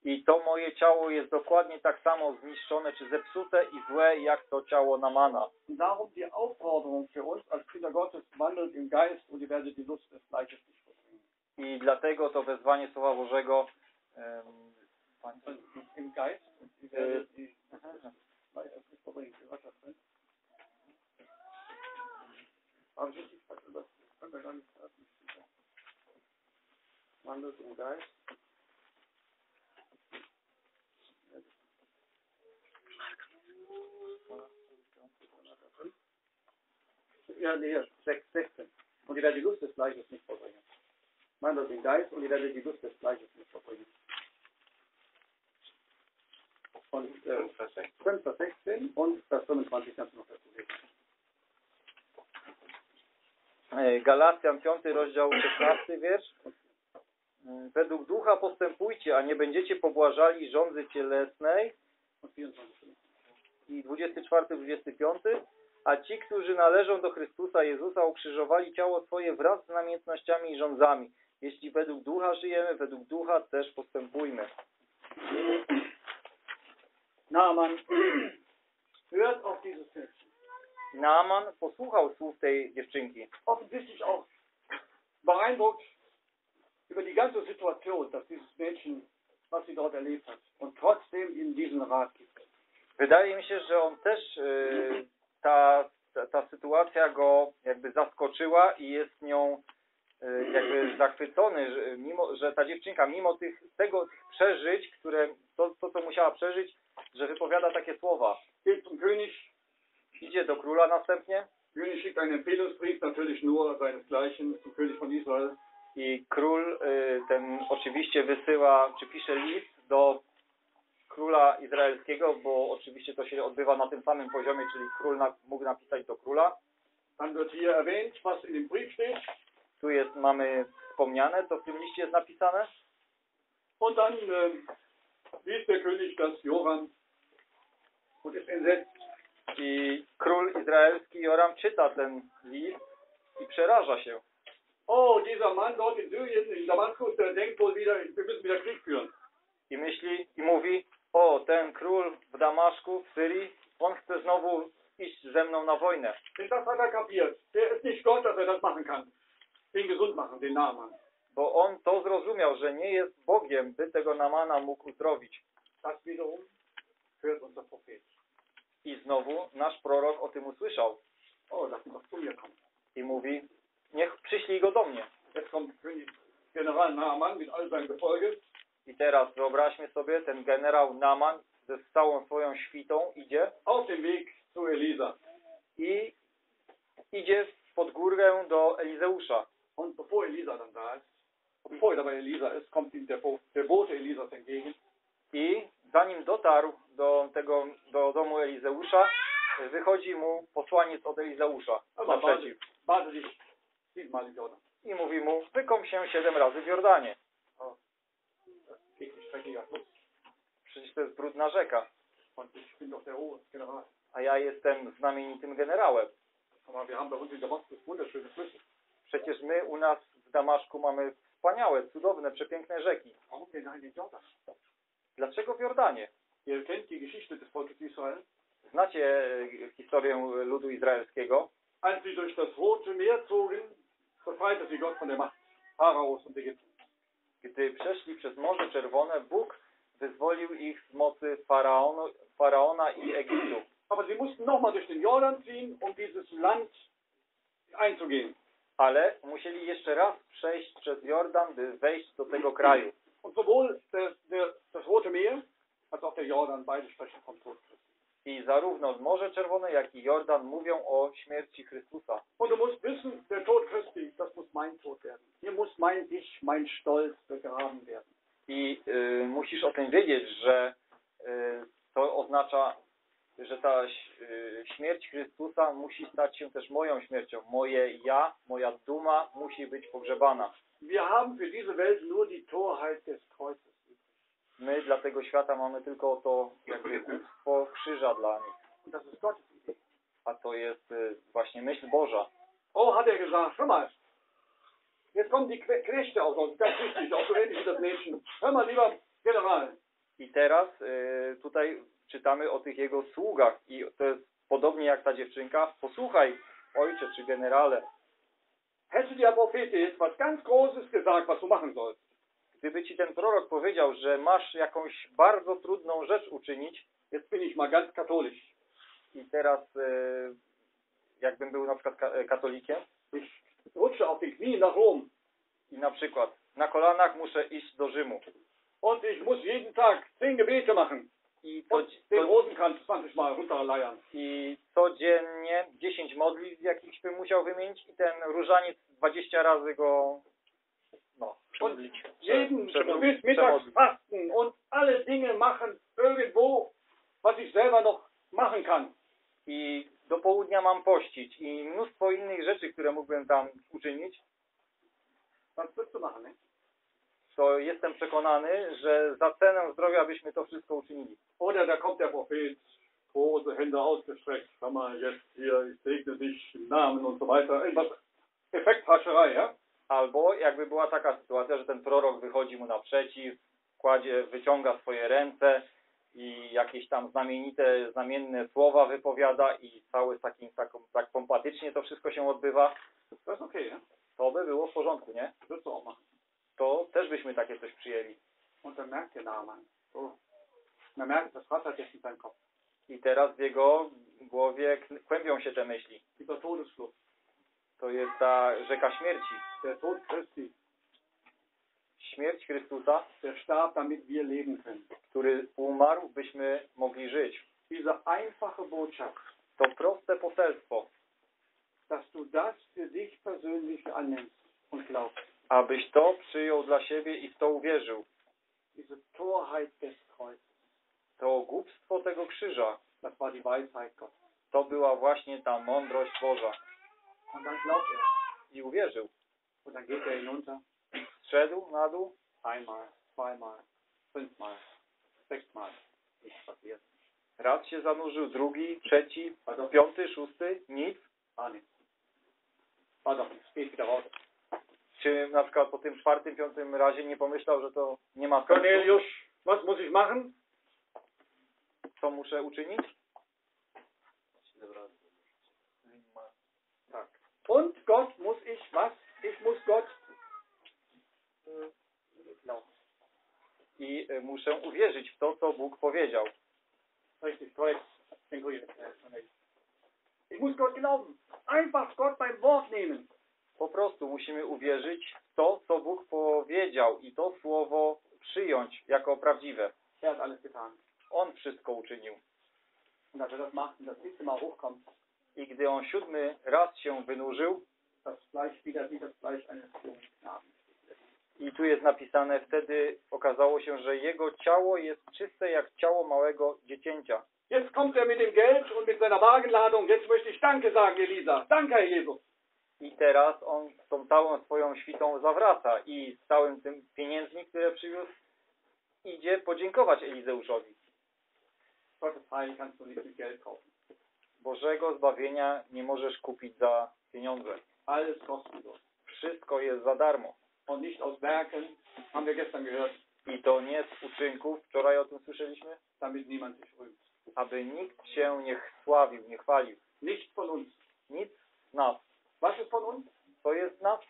I to moje ciało jest dokładnie tak samo zniszczone, czy zepsute i złe, jak to ciało Naamana. I dlatego to wezwanie Słowa Bożego Galacjan 5 rozdział 16 wiersz. Według ducha postępujcie, a nie będziecie pobłażali żądzy cielesnej. I 24-25. A ci, którzy należą do Chrystusa Jezusa, ukrzyżowali ciało swoje wraz z namiętnościami i żądzami. Jeśli według ducha żyjemy, według ducha też postępujmy. Naaman posłuchał słów tej dziewczynki. Wydaje mi się, że on też ta sytuacja go jakby zaskoczyła i jest nią jakby zachwycony, że, że ta dziewczynka mimo tych przeżyć, które to musiała przeżyć, że wypowiada takie słowa. Idzie do króla następnie. I król ten oczywiście wysyła, czy pisze list do króla izraelskiego, bo oczywiście to się odbywa na tym samym poziomie, czyli król mógł napisać do króla. Tu jest, mamy wspomniane, co w tym liście jest napisane. I król izraelski Joram czyta ten list i przeraża się. I myśli i mówi, o, ten król w Damaszku, w Syrii, on chce znowu iść ze mną na wojnę. Bo on to zrozumiał, że nie jest Bogiem, by tego Naamana mógł uzdrowić. I znowu nasz prorok o tym usłyszał. I mówi, niech przyślij go do mnie. I teraz wyobraźmy sobie, ten generał Naaman ze całą swoją świtą idzie i idzie pod górę do Elizeusza. I zanim dotarł do tego, do domu Elizeusza, wychodzi mu posłaniec od Elizeusza naprzeciw. I mówi mu, wykąp się 7 razy w Jordanie. Przecież to jest brudna rzeka. A ja jestem znamienitym generałem. Przecież my u nas w Damaszku mamy wspaniałe, cudowne, przepiękne rzeki. Dlaczego w Jordanie? Znacie historię ludu izraelskiego? Gdy przeszli przez Morze Czerwone, Bóg wyzwolił ich z mocy Faraona i Egiptu. Ale musieli jeszcze raz przejść przez Jordan, by wejść do tego kraju. I zarówno Morze Czerwone, jak i Jordan mówią o śmierci Chrystusa. I musisz o tym wiedzieć, że to oznacza, że ta śmierć Chrystusa musi stać się też moją śmiercią. Moje ja, moja duma musi być pogrzebana. My dla tego świata mamy tylko to jakby bóstwo krzyża dla nich. A to jest właśnie myśl Boża. O, hat er gesagt, hör mal, jetzt kommen die Knechte aus uns, ganz wichtig, auch so ähnlich wie das Mädchen. Hör mal, lieber General. I teraz tutaj czytamy o tych jego sługach i to jest podobnie jak ta dziewczynka. Posłuchaj, ojcze czy generale. Hätte der Prophet jetzt was ganz Großes gesagt, was du machen sollst. Gdyby ci ten prorok powiedział, że masz jakąś bardzo trudną rzecz uczynić, jetzt bin ich mal ganz katholisch. I teraz, jakbym był na przykład katolikiem, rutsche auf die Knie nach Rom. I na przykład na kolanach muszę iść do Rzymu. Und ich muss jeden Tag 10 Gebete machen. I codziennie 10 modlitw jakichś bym musiał wymienić i ten różaniec 20 razy go przemodlić. I do południa mam pościć i mnóstwo innych rzeczy, które mógłbym tam uczynić. To jestem przekonany, że za cenę zdrowia byśmy to wszystko uczynili. Oder da kommt der Prophet, große Hände ausgestreckt, sag mal, jetzt hier, ich segne dich im Namen und so weiter. Effekthascherei, ja? Albo jakby była taka sytuacja, że ten prorok wychodzi mu naprzeciw, kładzie, wyciąga swoje ręce i jakieś tam znamienne słowa wypowiada i cały tak pompatycznie to wszystko się odbywa. To jest okej, nie? To by było w porządku, nie? To też byśmy takie coś przyjęli. I teraz w jego głowie kłębią się te myśli. To jest ta rzeka śmierci. Śmierć Chrystusa, który umarł, byśmy mogli żyć. To proste poselstwo, abyś to przyjął dla siebie i w to uwierzył. To głupstwo tego krzyża. To była właśnie ta mądrość Boża. I uwierzył. Zszedł na dół. Raz się zanurzył, drugi, trzeci, piąty, szósty, nic. Czy na przykład po tym czwartym, piątym razie nie pomyślał, że to nie ma końca? Corneliusz, was muss ich machen? Co muszę uczynić? Tak. Und Gott muss ich was? Ich muss Gott. No. I muszę uwierzyć w to, co Bóg powiedział. Ich muss Gott glauben. Einfach Gott beim Wort nehmen. Po prostu musimy uwierzyć w to, co Bóg powiedział i to słowo przyjąć jako prawdziwe. On wszystko uczynił. I gdy on 7. raz się wynurzył, i tu jest napisane, wtedy okazało się, że jego ciało jest czyste jak ciało małego dziecięcia. Jetzt kommt er mit dem Geld und mit seiner Wagenladung. Jetzt möchte ich Danke sagen, Elisa. Danke, Herr Jesu. I teraz on z tą całą swoją świtą zawraca i z całym tym pieniędzmi, które przywiózł, idzie podziękować Elizeuszowi. Bożego zbawienia nie możesz kupić za pieniądze. Wszystko jest za darmo. I to nie z uczynków, wczoraj o tym słyszeliśmy, aby nikt się nie chławił, nie chwalił. Nic z nas. To jest nas?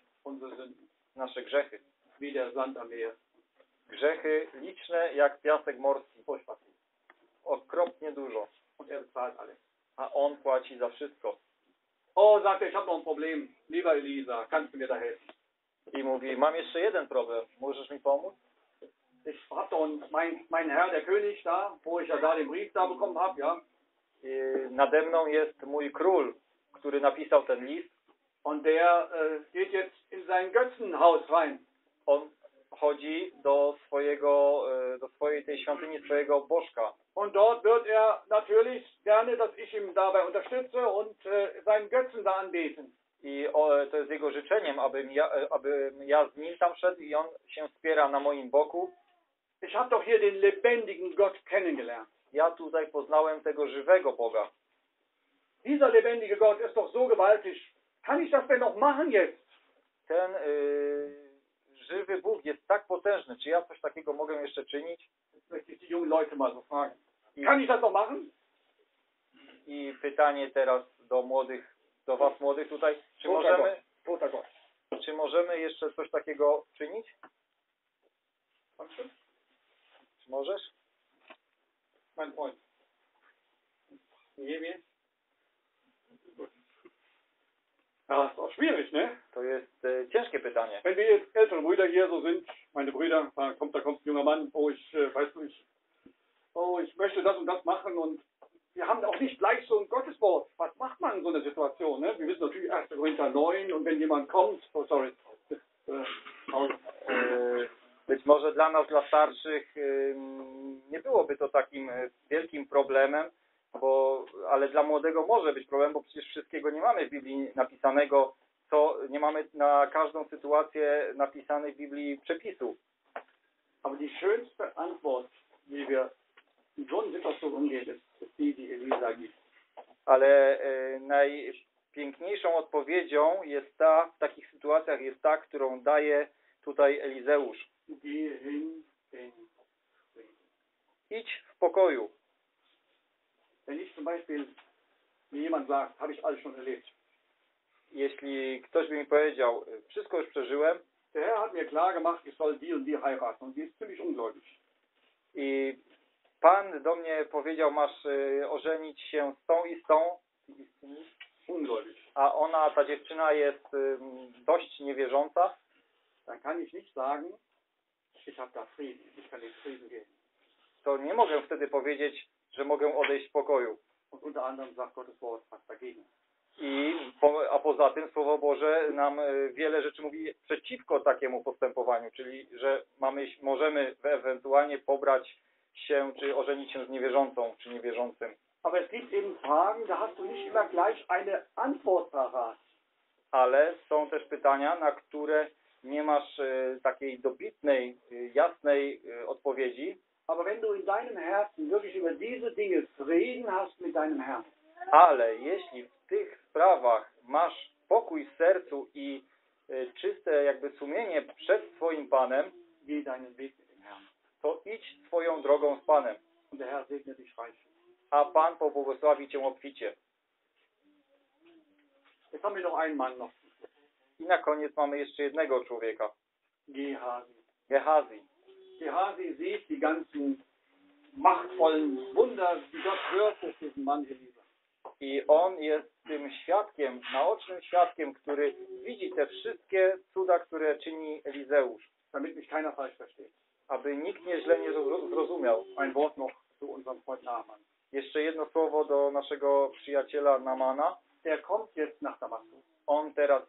Nasze grzechy. Grzechy liczne jak piasek morski. Okropnie dużo. A on płaci za wszystko. O, sagte, ich habe noch ein Problem. Lieber Elisa, kannst du mir da helfen? I mówi, mam jeszcze jeden problem. Możesz mi pomóc? Ich hab doch mein Herr, der König da, wo ich ja da den Brief da bekommen hab, ja? Nade mną jest mój król, który napisał ten list. Und der geht jetzt in sein Götzenhaus rein. On chodzi do swojej tej świątyni, swojego bożka. Und dort wird er natürlich gerne, dass ich ihm dabei unterstütze und seinen Götzen da anbeten. I to jest jego życzeniem, abym ja z nim tam szedł i on się wspiera na moim boku. Ich hab doch hier den lebendigen Gott kennengelernt. Ja tutaj poznałem tego żywego Boga. Dieser lebendige Gott ist doch so gewaltig. Kann ich das denn noch machen jetzt? Ten żywy Bóg jest tak potężny. Czy ja coś takiego mogę jeszcze czynić? I pytanie teraz do młodych, do was młodych tutaj. Czy możemy jeszcze coś takiego czynić? Czy możesz? Nie wiem. To jest ciężkie pytanie. Być może dla nas, dla starszych, nie byłoby to takim wielkim problemem, ale dla młodego może być problem, bo przecież wszystkiego nie mamy w Biblii napisanego, co nie mamy na każdą sytuację napisanej w Biblii przepisów. Aber die schönste Antwort, die wir in so einer Situation umgehen, ist die, die Elisa gibt. Ale najpiękniejszą odpowiedzią jest ta, w takich sytuacjach jest ta, którą daje tutaj Elizeusz. Idź w pokoju. Jeśli ktoś by mi powiedział, wszystko już przeżyłem, i Pan do mnie powiedział, masz ożenić się z tą i z tą, a ona, ta dziewczyna jest dość niewierząca, to nie mogę wtedy powiedzieć, że mogę odejść w pokoju. A poza tym Słowo Boże nam wiele rzeczy mówi przeciwko takiemu postępowaniu, czyli że możemy ewentualnie pobrać się, czy ożenić się z niewierzącą, czy niewierzącym. Ale są też pytania, na które nie masz takiej dobitnej, jasnej odpowiedzi. Ale jeśli w tych sprawach masz pokój w sercu i czyste jakby sumienie przed swoim Panem, to idź swoją drogą z Panem. A Pan pobłogosławi cię obficie. I na koniec mamy jeszcze jednego człowieka. Gehazi. Gehazi sieht die ganzen machtvollen Wunder, die Gott hört durch diesen Mann Elisa. I on jest tym świadkiem, naocznym świadkiem, który widzi te wszystkie cuda, które czyni Elizeusz. Damit mich keiner falsch versteht. Aby nikt mnie źle nie zrozumiał. Ein Wort noch zu unserem Freund Naaman. Jeszcze jedno słowo do naszego przyjaciela Naamana. Der kommt jetzt nach Damaskus. On teraz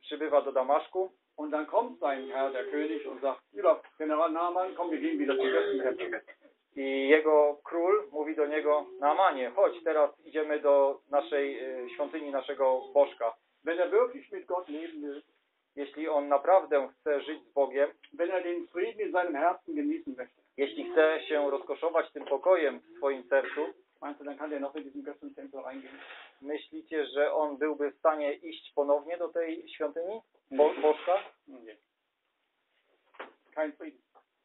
przybywa do Damaszku. Und dann kommt sein Herr, der König, und sagt, lieber General Naaman, komm, wir gehen wieder zum Götzenhändler. I jego król mówi do niego, Naamanie, chodź, teraz idziemy do naszej świątyni, naszego bożka. Wenn er wirklich mit Gott leben will, jeśli on naprawdę chce żyć z Bogiem, wenn er den Frieden in seinem Herzen genießen möchte, jeśli chce się rozkoszować tym pokojem w swoim sercu, myślicie, że on byłby w stanie iść ponownie do tej świątyni? Bożka? Nie.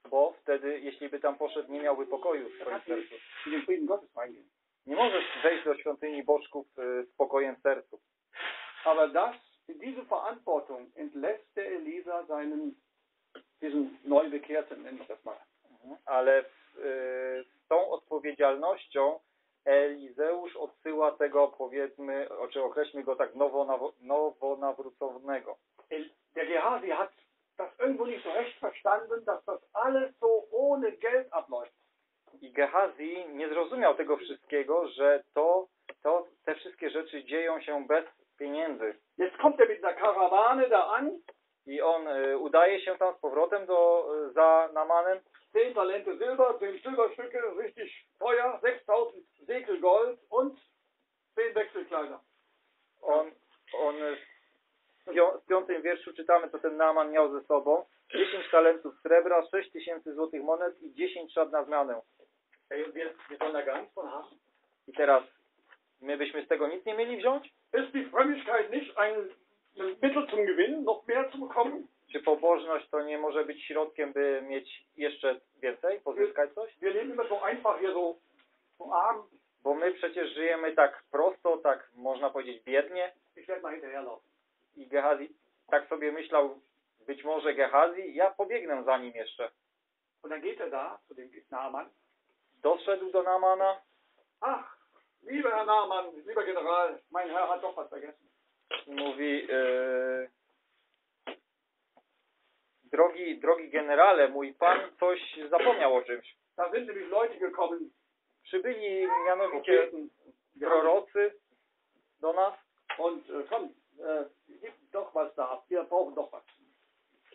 Bo wtedy, jeśli by tam poszedł, nie miałby pokoju w swoim sercu. Nie możesz wejść do świątyni bożków z pokojem w sercu. Aber das, diese Verantwortung entlässt Elisa seinen, diesen Neubekehrten, nenne ich das mal. Ale z tą odpowiedzialnością Elizeusz odsyła tego, powiedzmy, czy określmy go tak, nowonawróconego. Der Gehazi hat das irgendwo nicht so recht verstanden, dass das alles so ohne Geld abläuft. I Gehazi nie zrozumiał tego wszystkiego, że te wszystkie rzeczy dzieją się bez pieniędzy. Jetzt kommt er mit der Karawane da an. I on udaje się tam z powrotem za Naamanem. 10 Talente Silber, 10 Silberstücke, richtig teuer, 6000 Sekel Gold und 10 Wechselkleider. On w 5. wierszu czytamy, co ten Naaman miał ze sobą. 10 talentów srebra, 6000 złotych monet i 10 szat na zmianę. I teraz my byśmy z tego nic nie mieli wziąć? Czy pobożność to nie może być środkiem, by mieć jeszcze więcej, pozyskać coś? Bo my przecież żyjemy tak prosto, tak można powiedzieć biednie. I Gehazi tak sobie myślał, być może Gehazi, ja pobiegnę za nim jeszcze. Doszedł do Naamana. Ach, lieber Herr Naaman, lieber General, mein Herr hat doch was vergessen. Mówi, drogi generale, mój pan coś zapomniał o czymś. Przybyli mianowicie prorocy do nas.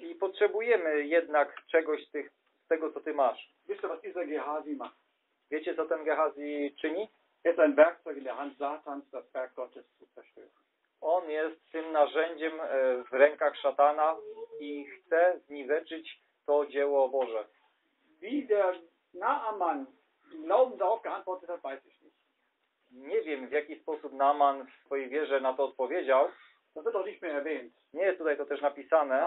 I potrzebujemy jednak czegoś z tego, co ty masz. Wiecie, co ten Gehazi czyni? On jest tym narzędziem w rękach szatana i chce zniweczyć to dzieło Boże. Nie wiem, w jaki sposób Naaman w swojej wierze na to odpowiedział. Nie jest tutaj to też napisane.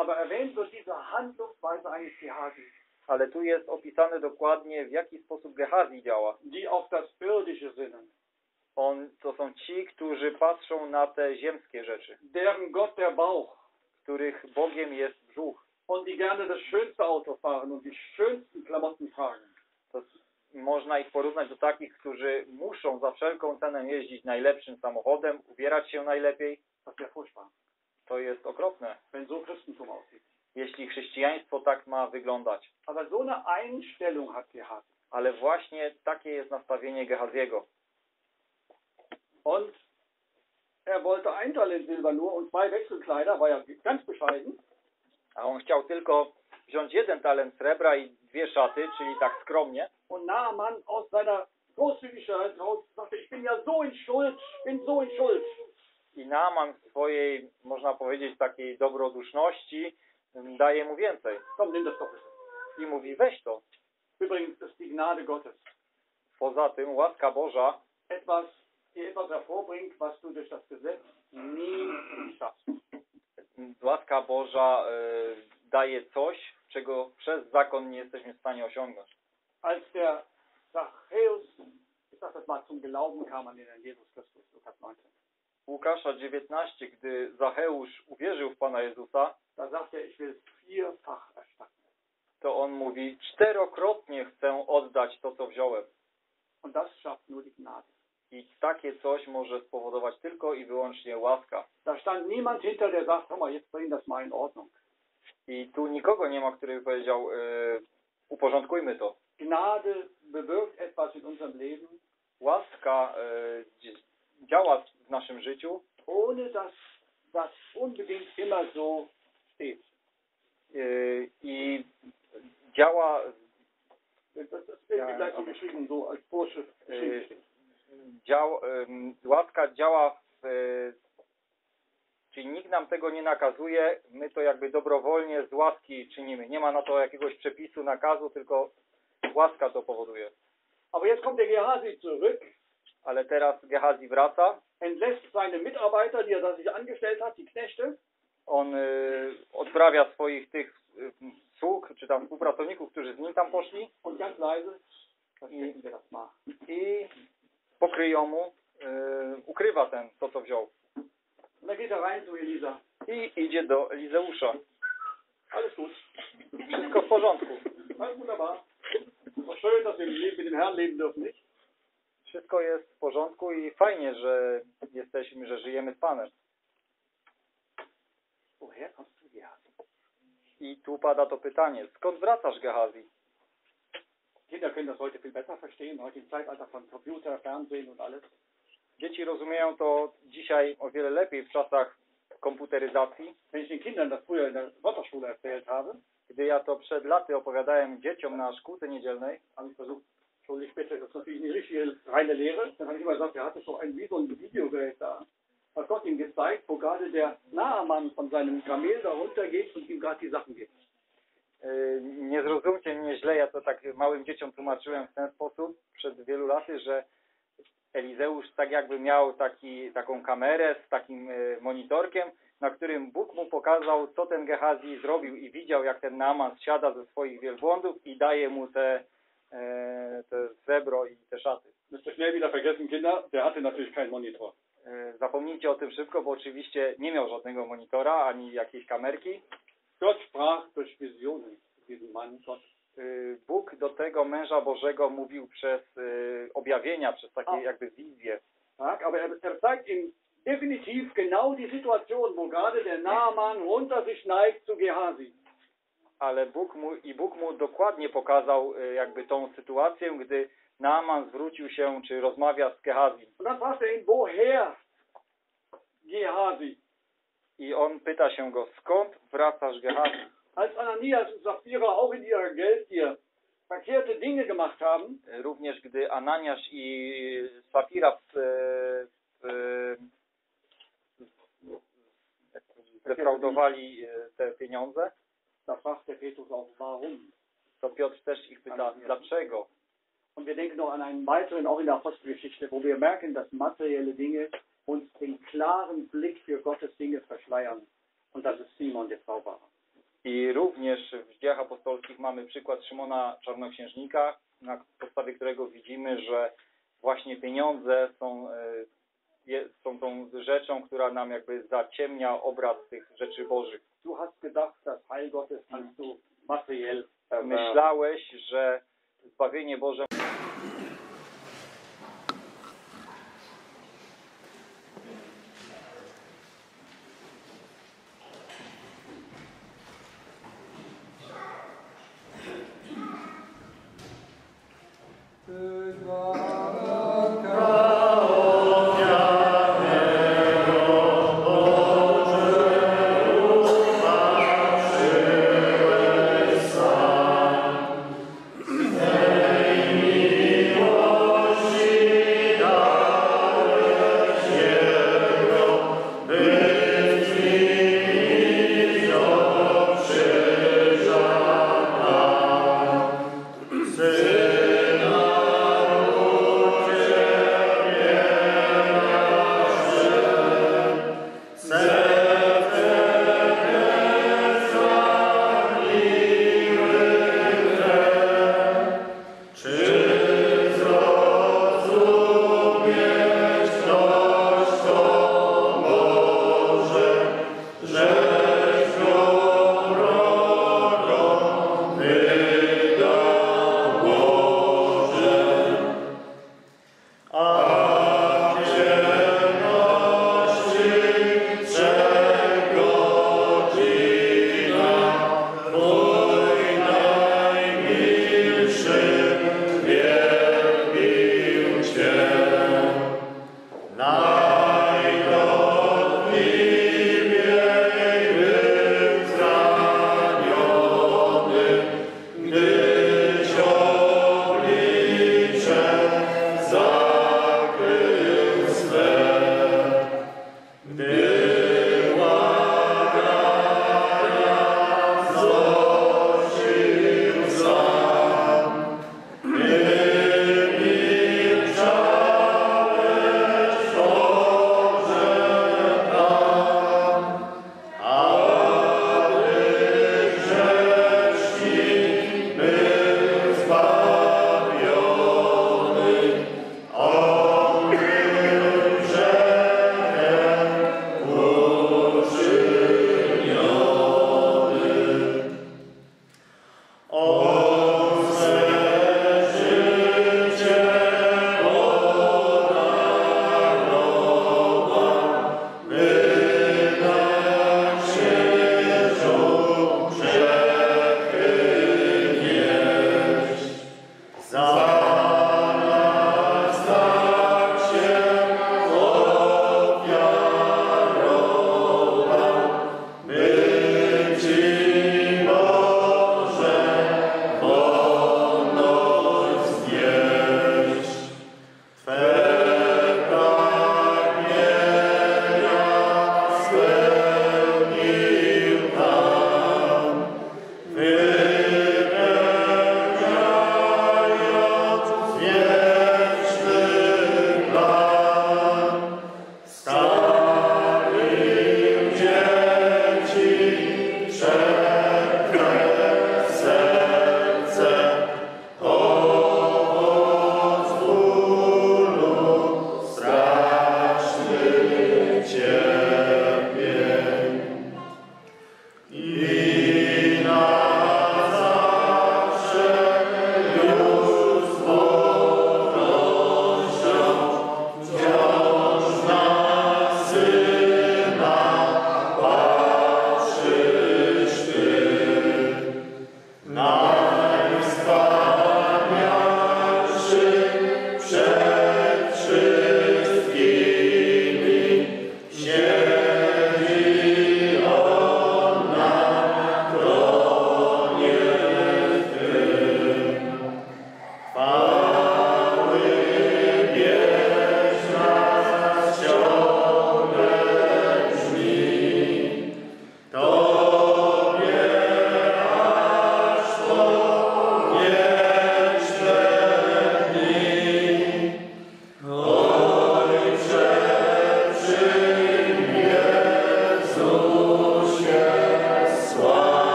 Ale tu jest opisane dokładnie, w jaki sposób Gehazi działa. To są ci, którzy patrzą na te ziemskie rzeczy, deren Gott der Bauch, których Bogiem jest brzuch. Und die gerne das schönste Auto fahren und die schönsten Klamotten tragen. Można ich porównać do takich, którzy muszą za wszelką cenę jeździć najlepszym samochodem, ubierać się najlepiej. To jest okropne. Wenn so Christentum aussieht. Jeśli chrześcijaństwo tak ma wyglądać. Aber so eine Einstellung hat Gehazi. Ale właśnie takie jest nastawienie Gehaziego. Und er wollte 1 Talent Silber nur und 2 Wechselkleider, war ja ganz bescheiden. A on chciał tylko wziąć 1 talent srebra i 2 szaty, czyli tak skromnie. Und Naaman aus seiner Großzügigkeit heraus sagte, ich bin ja so in Schuld, ich bin so in Schuld. I Naaman w swojej, można powiedzieć, takiej dobroduszności daje mu więcej. Komm, nimm das doch. I mówi, weź to. Übrigens ist die Gnade Gottes. Poza tym łaska Boża łaska Boża daje coś, czego przez zakon nie jesteśmy w stanie osiągnąć. Als der Zachęusz, ich sag das mal, zum Glauben kam an den Jesus Christus, Lukas 19. Łukasza 19, gdy Zachęusz uwierzył w Pana Jezusa, to on mówi, 4-krotnie chcę oddać to, co wziąłem. Und das schafft nur die Gnade. I takie coś może spowodować tylko i wyłącznie łaska. I tu nikogo nie ma, który by powiedział, uporządkujmy to. Łaska działa w naszym życiu, i działa łaska działa, czyli nikt nam tego nie nakazuje, my to jakby dobrowolnie z łaski czynimy. Nie ma na to jakiegoś przepisu, nakazu, tylko łaska to powoduje. Ale teraz Gehazi wraca. On odprawia swoich tych sług, czy tam współpracowników, którzy z nim tam poszli i pokryją mu, ukrywa ten to, co wziął. I idzie do Elizeusza. Wszystko w porządku. Wszystko jest w porządku i fajnie, że jesteśmy, że żyjemy z Panem. I tu pada to pytanie, skąd wracasz, Gehazi? Dzieci rozumieją to dzisiaj o wiele lepiej w czasach komputeryzacji. Gdy ja to przed laty opowiadałem dzieciom na szkółce niedzielnej, nie zrozumcie mnie źle, ja to tak małym dzieciom tłumaczyłem w ten sposób przed wielu laty, że Elizeusz tak jakby miał taką kamerę z takim monitorkiem, na którym Bóg mu pokazał, co ten Gehazi zrobił i widział, jak ten Naaman zsiada ze swoich wielbłądów i daje mu te srebro i te szaty. Zapomnijcie o tym szybko, bo oczywiście nie miał żadnego monitora, ani jakiejś kamerki. Bóg do tego męża Bożego mówił przez objawienia, przez takie jakby wizje. Tak, ale zeigt im definitiv genau die Situation, wo gerade der Naaman runter sich neigt zu Gehazi. Ale Bóg mu dokładnie pokazał jakby tą sytuację, gdy Naaman zwrócił się, czy rozmawia z Gehazi. I on pyta się go, skąd wracasz, Gehazi? Als Ananias und Safira auch in ihrer Geldgier verkehrte Dinge gemacht haben, również gdy Ananias i Safira defraudowali te pieniądze, to Piotr też ich pyta, dlaczego? Und wir denken noch an einen weiteren, auch in der Apostelgeschichte, wo wir merken, dass materielle Dinge uns den klaren Blick für Gottes Dinge verschleiern. Und das ist Simon der Zauberer. I również w Dziejach Apostolskich mamy przykład Szymona Czarnoksiężnika, na podstawie którego widzimy, że właśnie pieniądze są tą rzeczą, która nam jakby zaciemnia obraz tych rzeczy Bożych. Du hast gedacht, dass Heil Gottes kannst du materiell. Myślałeś, że zbawienie Boże.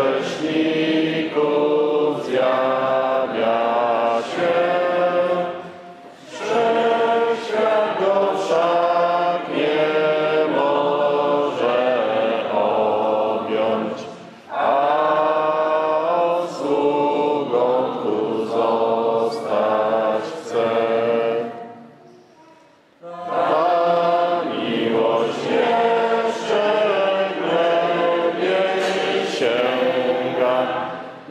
grzeszników zjawia się, wszech świat go wszak nie może objąć, a sługą tu zostać chce. Ta miłość jeszcze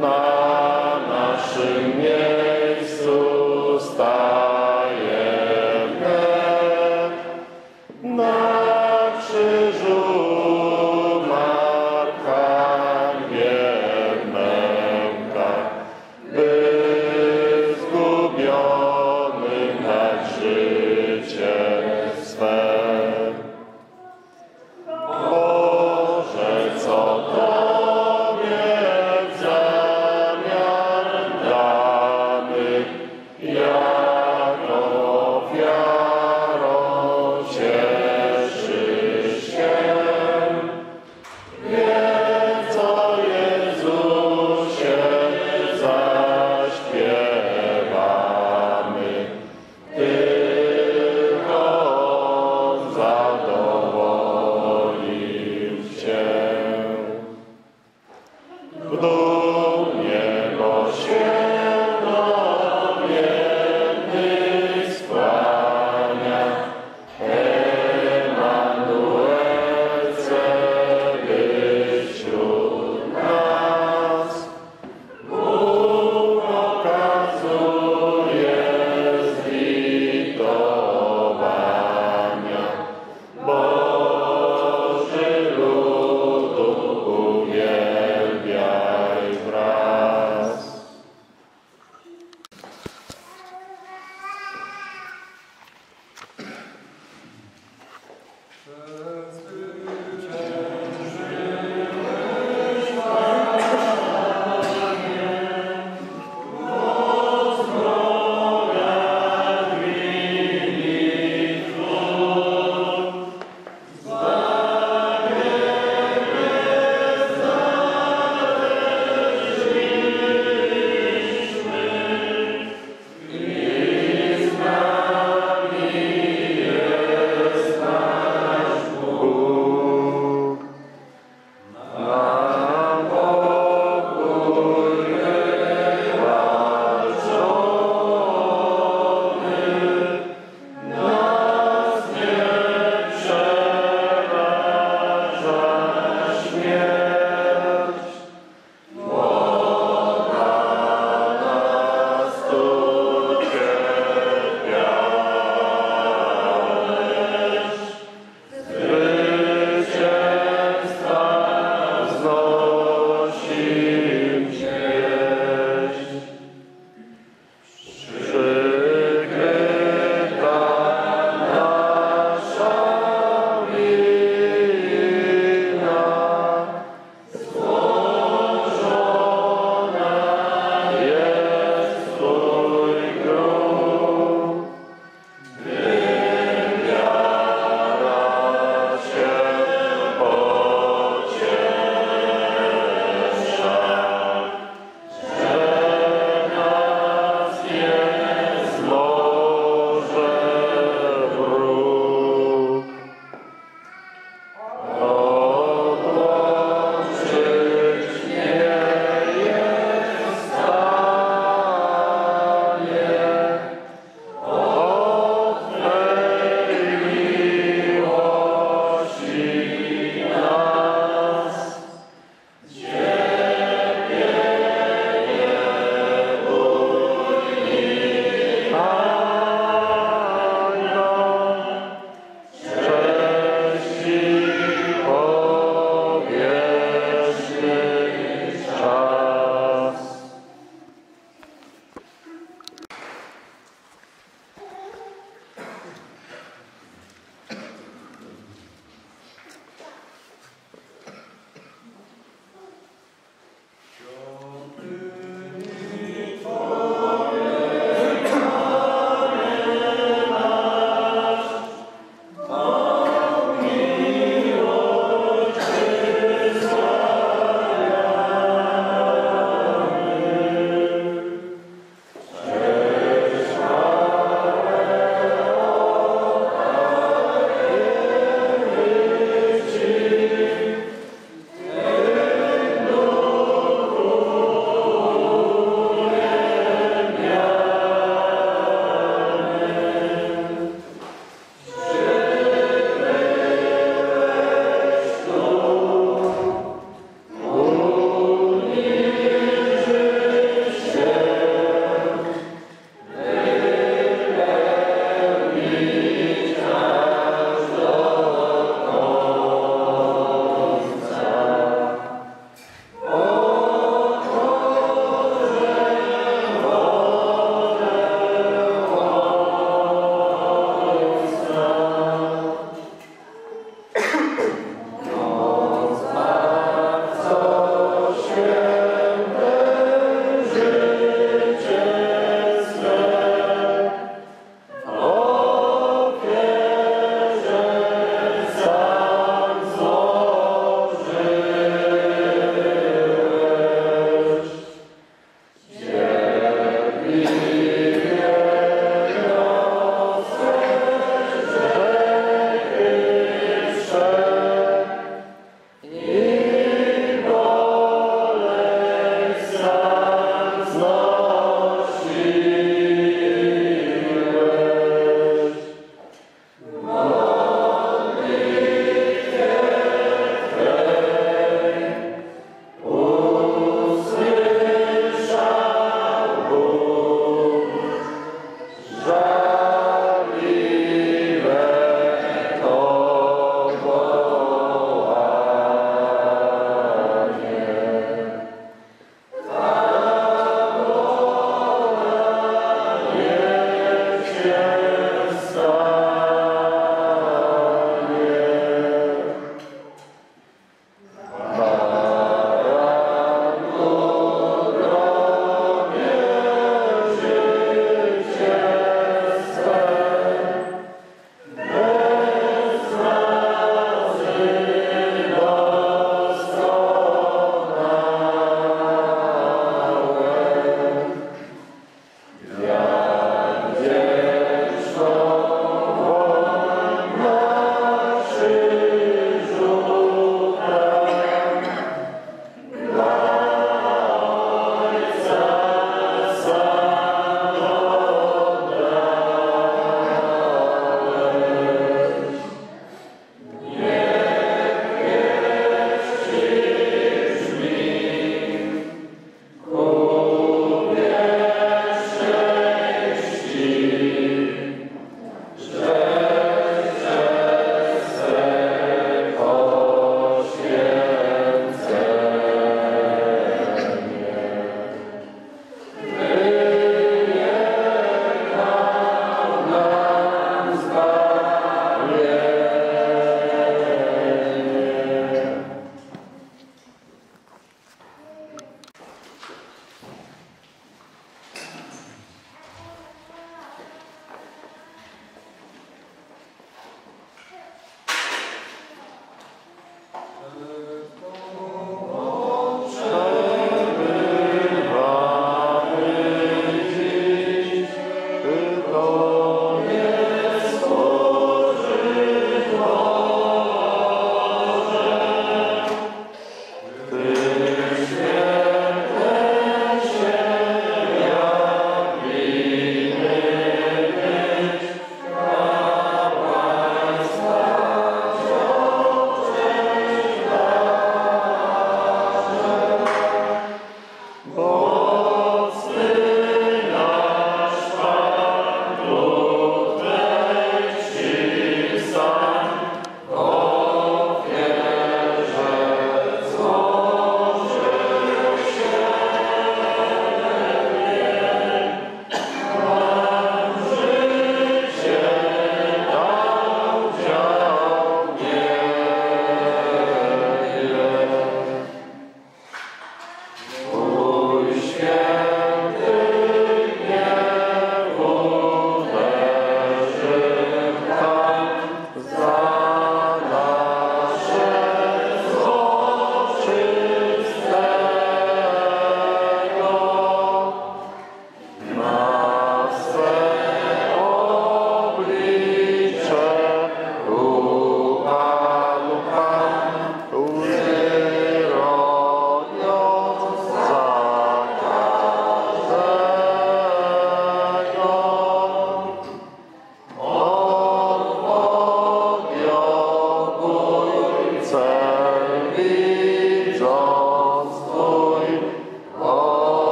na naszym miejscu staje wnet, na krzyżu martwa wiernęka, by zgubionym dać życie swe. Boże, co to? Boży ludu uwielbiaj.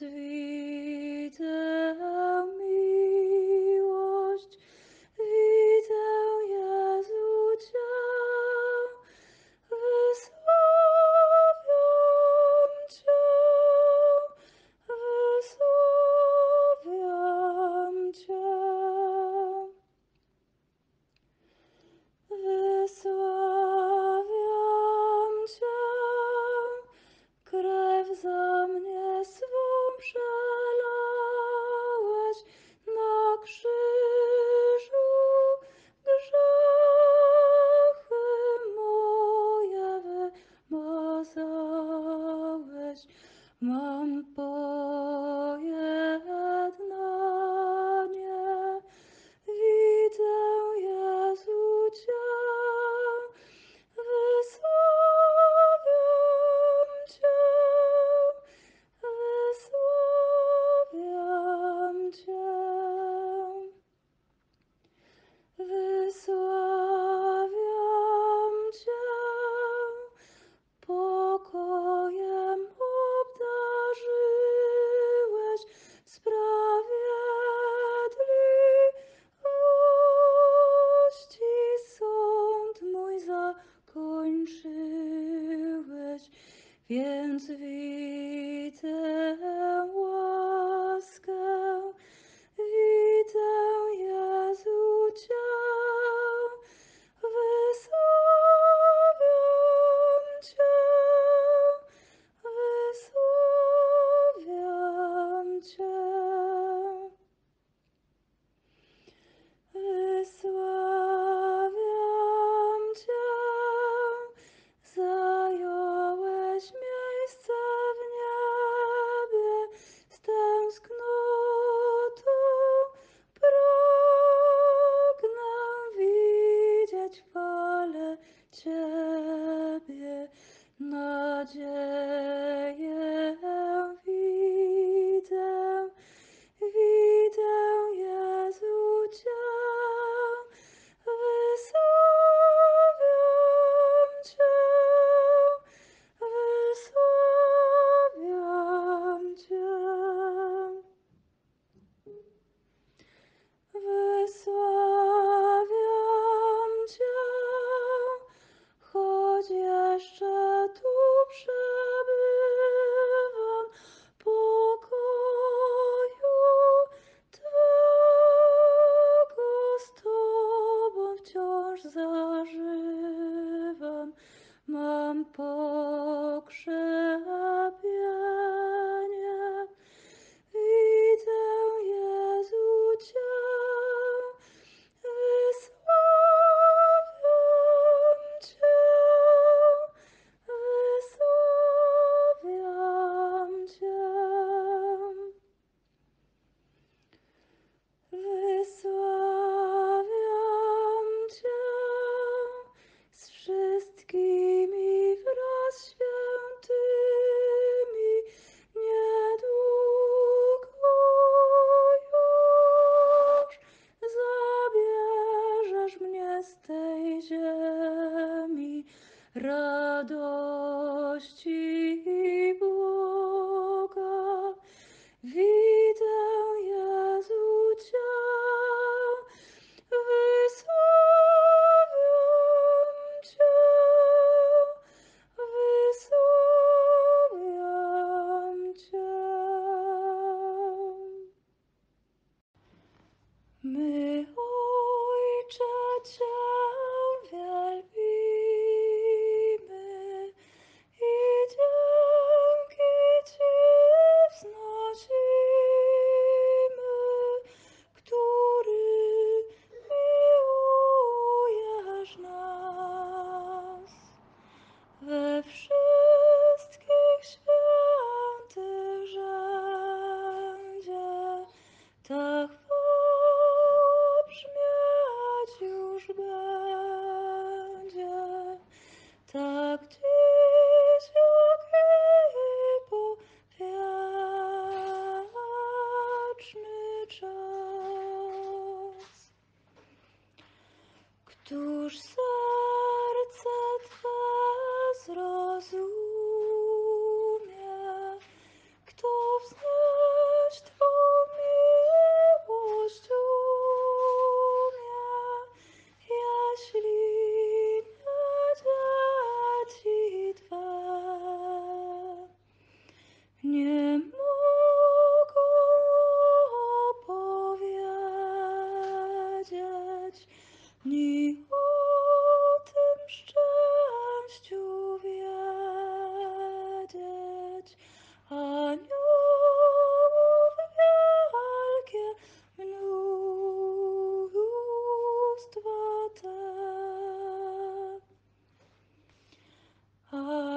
Więc widzę miłość, widzę Jezu Cię, wysławiam Cię, wysławiam Cię. Wysławiam Cię, krew za mnie swą przelałeś na krzyżu, grzechy moje wymazałeś. Mam pojednanie, widzę Jezu Cię, wysławiam Cię, wysławiam Cię, wysławiam Cię, pokojem obdarzyłeś sprawiedliwości, sąd mój zakończyłeś, więc widzę łaskę, widzę Jezu Cię, wysławiam Cię, wysławiam Cię. Wysławiam Cię, zająłeś miejsce w niebie, z tęsknotą pragnę widzieć w chwale Ciebie, nadzieję widzę, widzę Jezu Cię, wysławiam Cię, wysławiam Cię, wysławiam Cię, choć jeszcze tu przebywam, pokoju Twego z Tobą wciąż zażywam. Mam pokrzepienie, widzę Jezu Cię, wysławiam Cię, wysławiam Cię, wysławiam Cię, z wszystkimi wraz świętymi niedługo już zabierzesz mnie z tej ziemi, radości i błoga. Widzę Jezu Cię, wysławiam Cię, wysławiam Cię. My, Ojcze, Cię wielbimy i Cię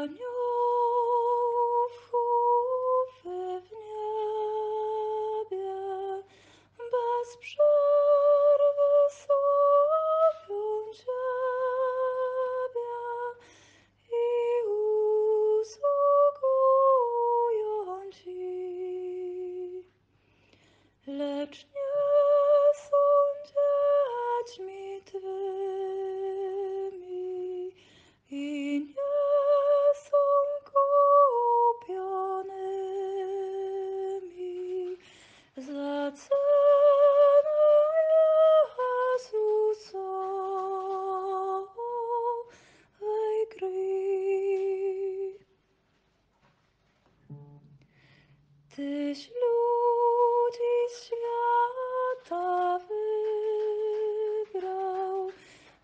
aniołów w niebie bez przerwy sławią Ciebie i usługują Ci. Lecz nie są dziećmi Twymi i nie są kupionymi za cenę Jezusowej krwi. Tyś ludzi z świata wybrał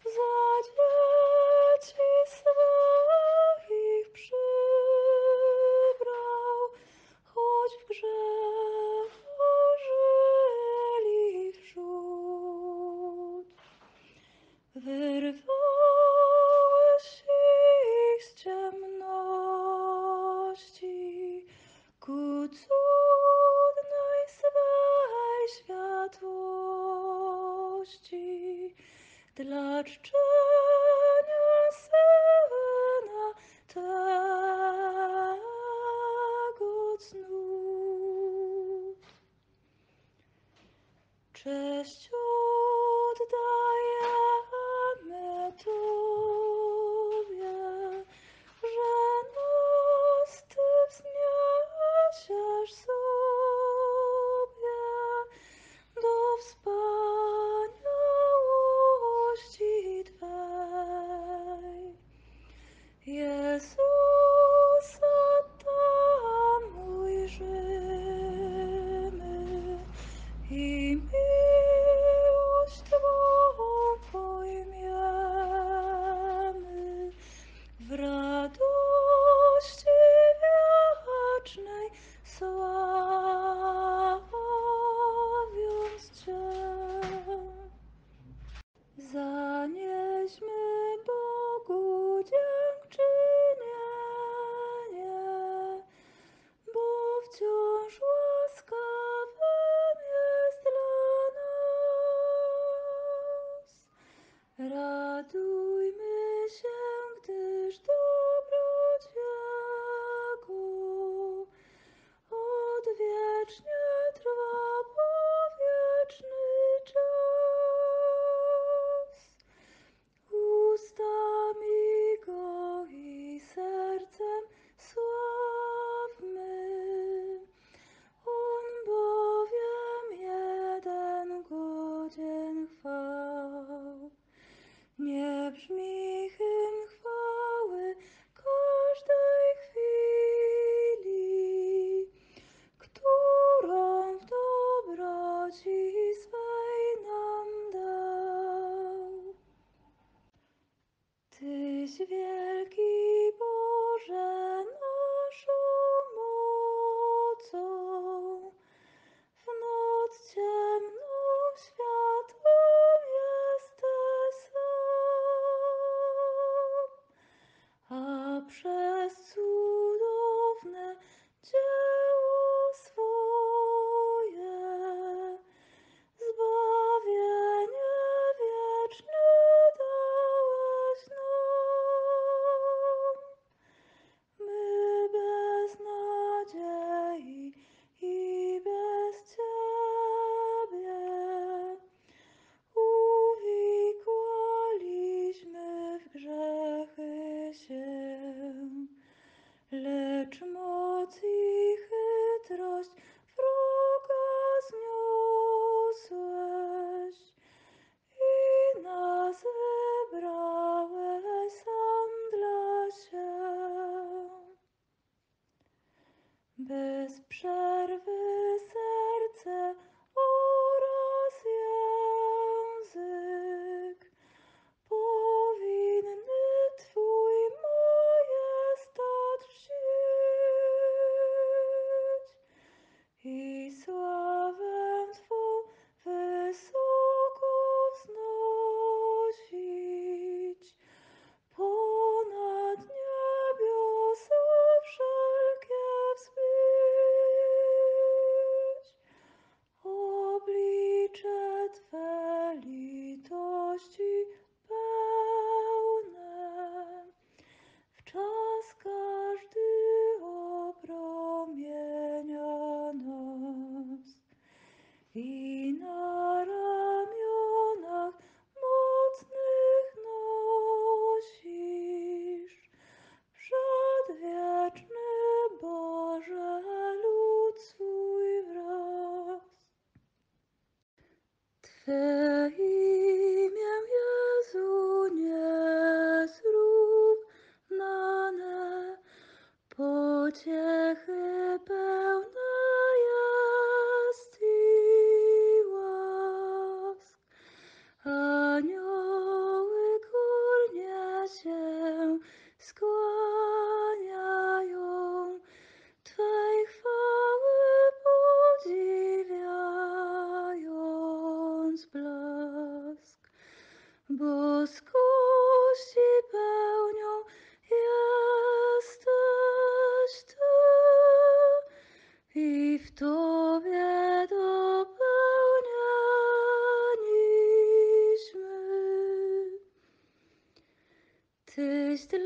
za dzieci swoich przybrał, choć w grzechu żyli ich przód. Wyrwałeś ich z ciemności ku cudnej swej światłości, dla czczenia Syna Twego cnót. Cześć oddajemy Tobie, że nas Ty wzniesiesz sobie do wspaniałości Twej. Jezusa tam ujrzymy i miłość Twą pojmiemy, w radości wiecznej sławiąc Cię. Zanieśmy Bogu dziękczynię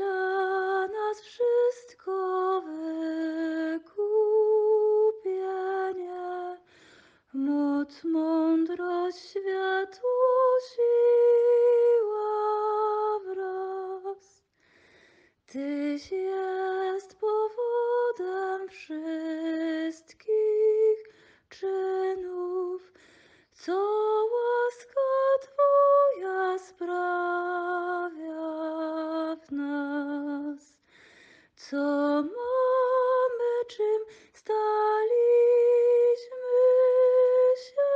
za nas wszystko wykupienie, moc, mądrość, światło, siła wraz. Tyś jest powodem wszystkich czynów, co łaska Twoja sprawia w nas. Co mamy, czym staliśmy się,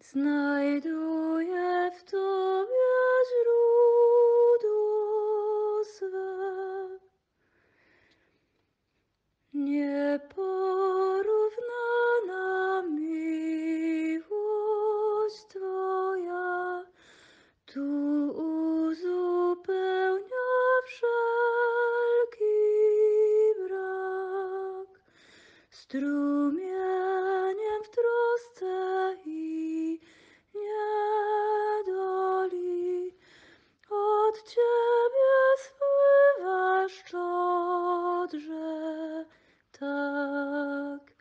znajduje w Tobie źródło swe. Nie porównana miłość Twoja tu uzupełnia wszelki brak. Strumieniem w trosce i niedoli od Ciebie spływa szczodrze. Tak,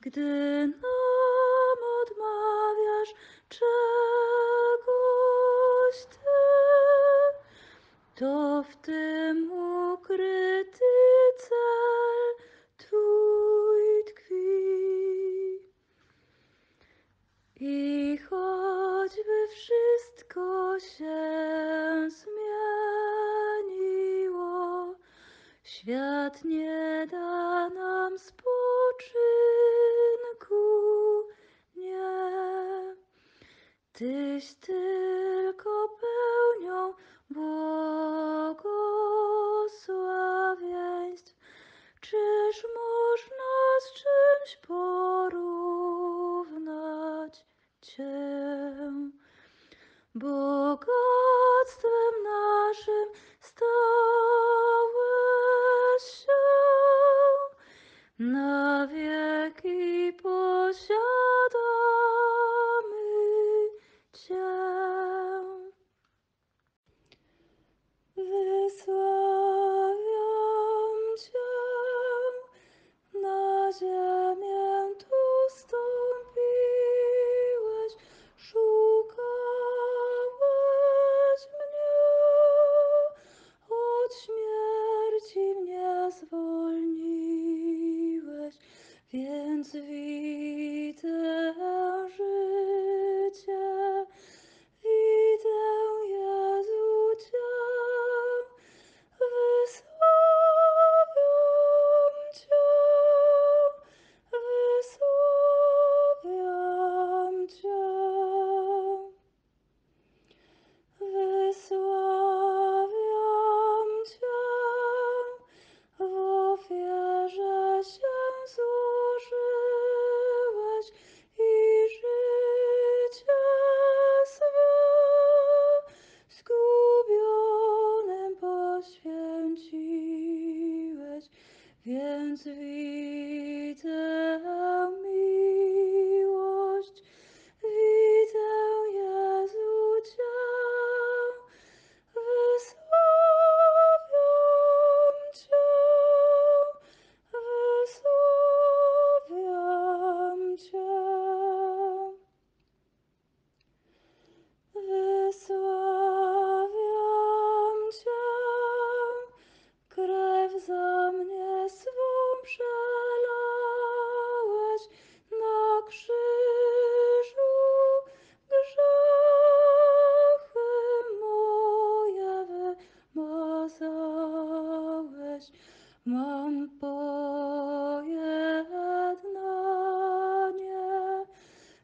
gdy nam odmawiasz czegoś Ty, to w tym ukryty cel Twój tkwi. I choćby wszystko się zmieniło, świat nie da nam spoczynku, nie. Tyś tylko pełnią błogosławieństw. Czyż można z czymś porównać Cię? Bogactwem naszym stałeś się, na wieki posiadamy Cię. Wysławiam Cię, na ziemię tu stąpiłeś, szukałeś mnie, od śmierci mnie zwolniłeś, więc widzę życie, widzę Jezu Cię, wysławiam Cię, wysławiam Cię. Wysławiam Cię, w ofierze się złożyłeś i życie swe zgubionym poświęciłeś, więc widzę miłość, widzę Jezu Cię, wysławiam Cię, wysławiam Cię. Wysławiam Cię, krew za mnie swą przelałeś na krzyżu, grzechy moje wymazałeś. Mam pojednanie,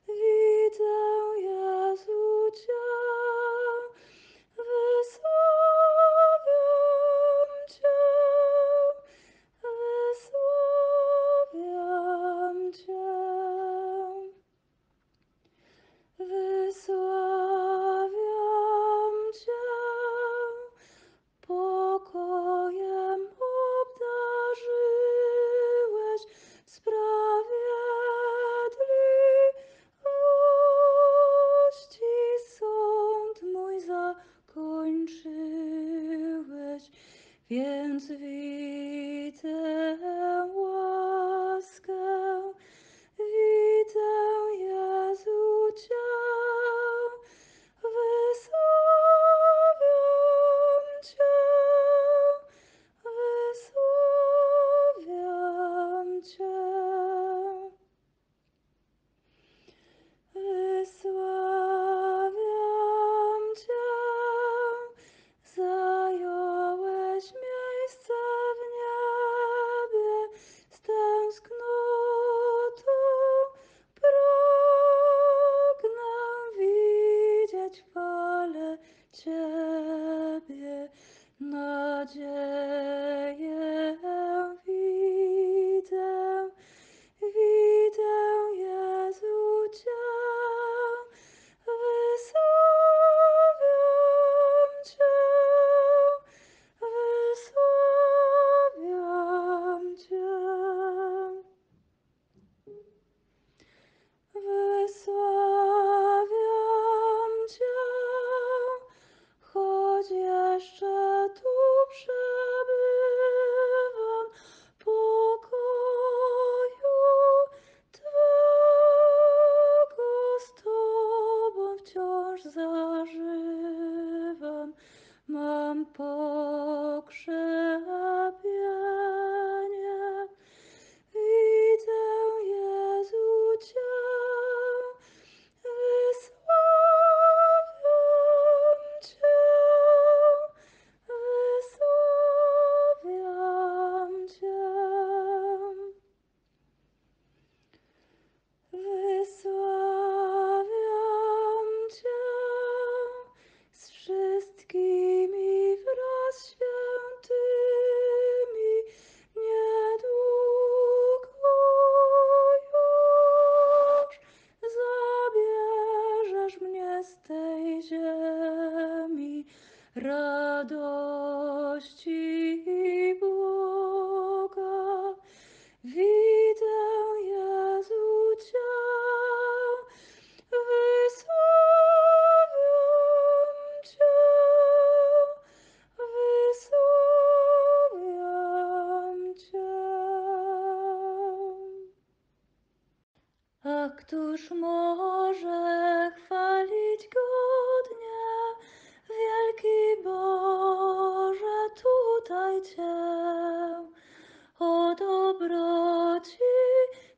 widzę Jezu Cię, wysławiam Cię, wysławiam Cię. Wysławiam Cię, pokojem obdarz więc widzę łaskę, widzę Jezu Cię, wysławiam Cię, wysławiam Cię, wysławiam Cię, zająłeś miejsce w niebie, z tęsknotą pragnę widzieć w chwale Ciebie, nadzieję widzę, widzę Jezu Cię, wysławiam Cię, wysławiam Cię, wysławiam Cię, choć jeszcze tu przebywam, w pokoju Twego z Tobą wciąż zażywam, mam pokrzepienie. Widzę Jezu Cię, wysławiam Cię, wysławiam Cię, wysławiam Cię, z wszystkimi wraz świętymi, niedługo już zabierzesz mnie z tej ziemi, radości i Boga. Widzę Jezu Cię, wysławiam Cię, wysławiam Cię. A któż może chwalić godnie, wielki Boże, tutaj Cię, o dobroci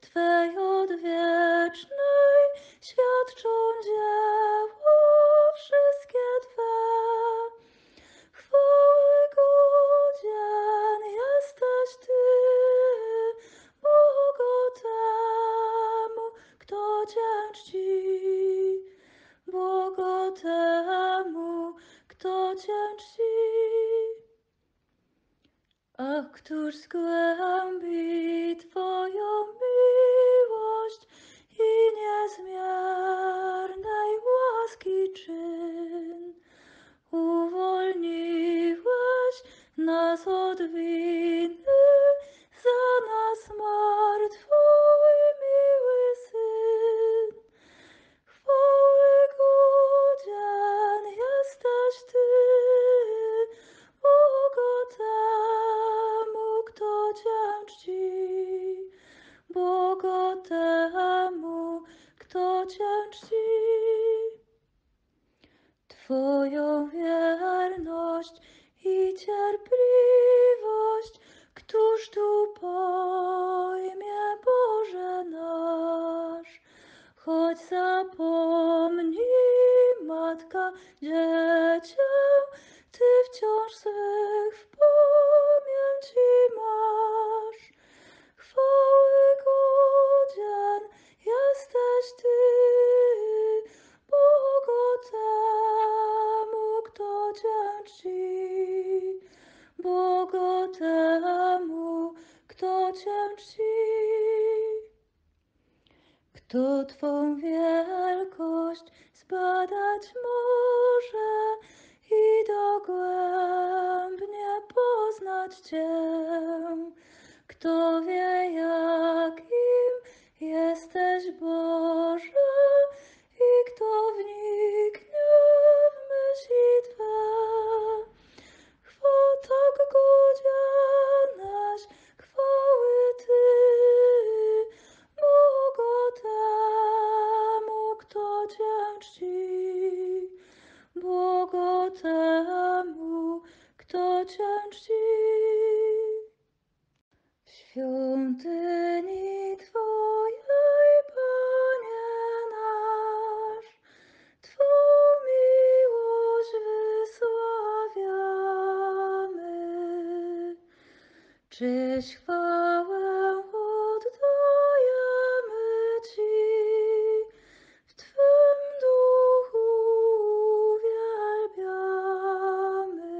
Twej odwiecznej świadczą dzieło wszystkie Twe. Chwały godzien jesteś Ty, Bogu temu, kto Cię czci, Bogu temu, kto Cię czci. A któż zgłębi Twoją miłość i niezmiernej łaski czyn, uwolniłeś nas od winy, za nas zmarł Twój miły Syn. Chwały godzien jesteś Ty, Bogu temu, kto Cię czci, Bogu temu, kto Cię czci. Twoją wierność i cierpliwość któż tu pojmie, Boże nasz? Choć zapomni matka dziecię, Ty wciąż swych w pamięci masz. Chwały godzien jesteś Ty, Bogu temu, kto Cię czci, Bogu temu, kto Cię czci. Kto Twą wielkość zbadać może i dogłębnie poznać Cię? Kto wie, jakim jesteś Boże i kto wniknie w myśli Twe? Chwała tak go świątyni Twojej, Panie nasz, Twą miłość wysławiamy. Czyś chwałę oddajemy Ci, w Twym duchu uwielbiamy.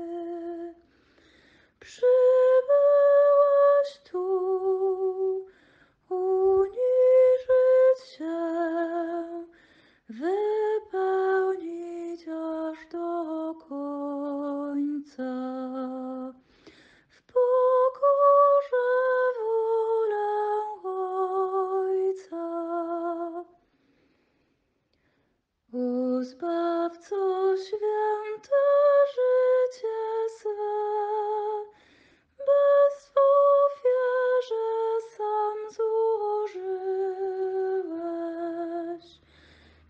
Wypełnić aż do końca, w pokorze wolę Ojca. O Zbawco święte życie swe, bez ofierze sam złożyłeś.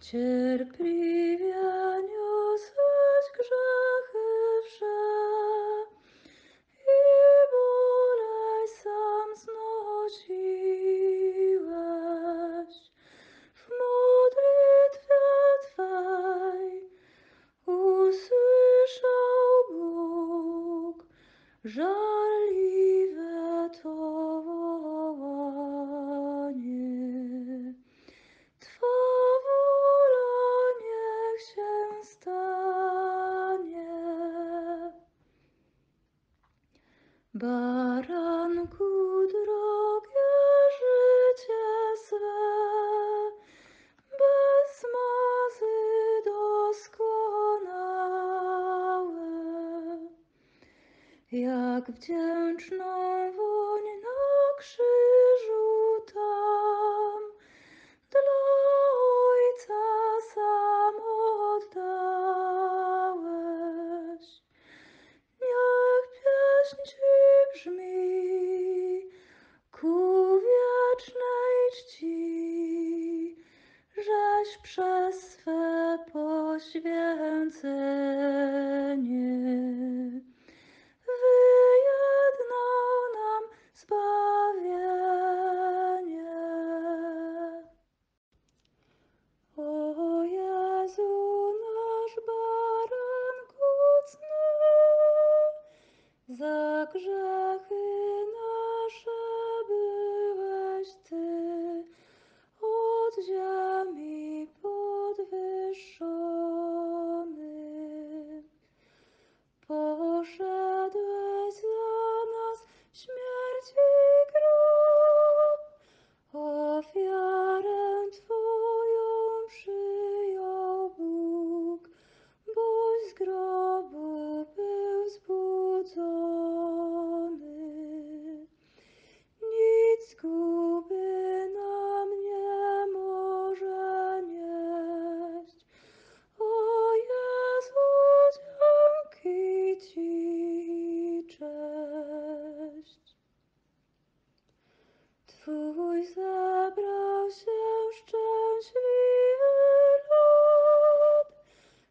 Cierpliwie niosłeś grzechy wsze i boleć sam znosiłeś. W modlitwie Twej usłyszał Bóg żarliwe to wołanie. Baranku drogie życie swe, bez mazy doskonałe, jak wdzięczną woń na krzyżu tam dla Ojca sam oddałeś. Niech pieśń Ci brzmi ku wiecznej czci, żeś przez swe poświęcenie wyjednał nam zbawienie. O Jezu, nasz Baranku cny, za grzechy nasze byłeś Ty od ziemi podwyższony. Poszedłeś za nas śmierci grób, ofiarę Twoją przyjął Bóg, boś z grobu był zbudzony. Nic zguby nam nie może nieść. O Jezu, dzięki Ci, cześć. Twój zabrał się szczęśliwy lud,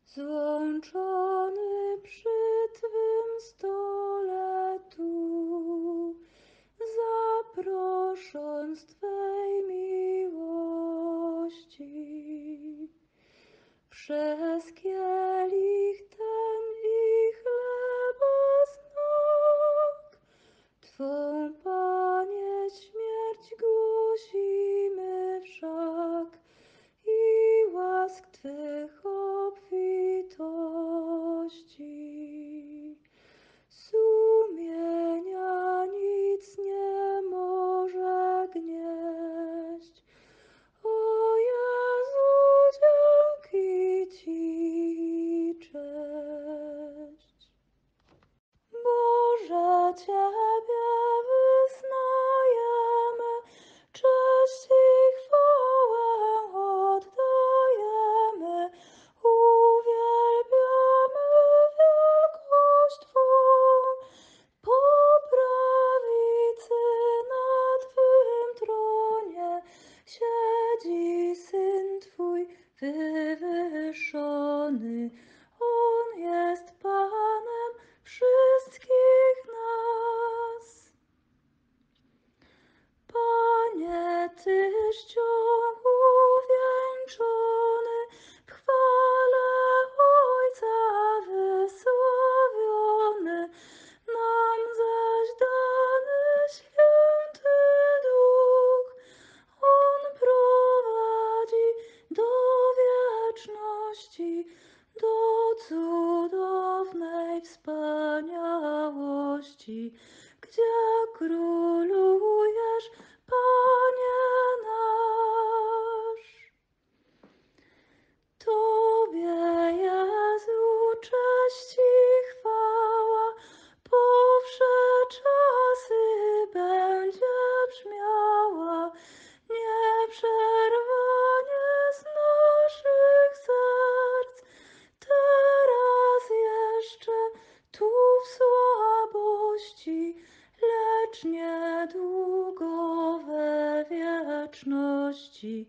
złączony przy Twym stole tu, zaproszon z Twej miłości. Przez kielich ten i chleba z nóg Twą, Panie, śmierć głosimy wszak i łask Twych obfitości. Sumienia nic nie może gnieść. O Jezu, dzięki Ci, cześć. Boże, Ciebie wyznajemy, cześć i chwałę oddajemy, uwielbiamy wielkość Twą, po prawicy na Twym tronie siedzi Syn Twój wywyższony. On jest Panem wszystkich nas. gdzie królujesz, Panie nasz. Tobie, Jezu, cześć i chwała, po wsze czasy będzie brzmiała, nieprzerwanie z naszych serc, teraz jeszcze tu w słabości, lecz niedługo we wieczności.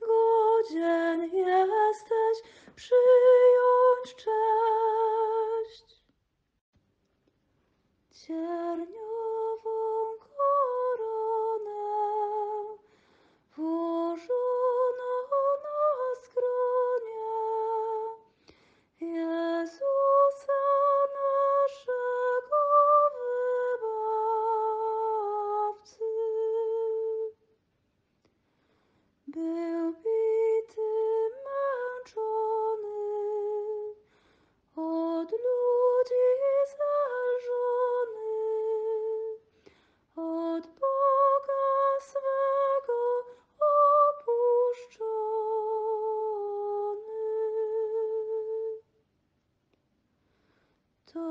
Godzien jesteś przyjąć cześć. Cierniową koronę włożoną na skronie Jezusa naszego Wybawcy. Był bity, męczony, od ludzi zależony, od Boga swego opuszczony. To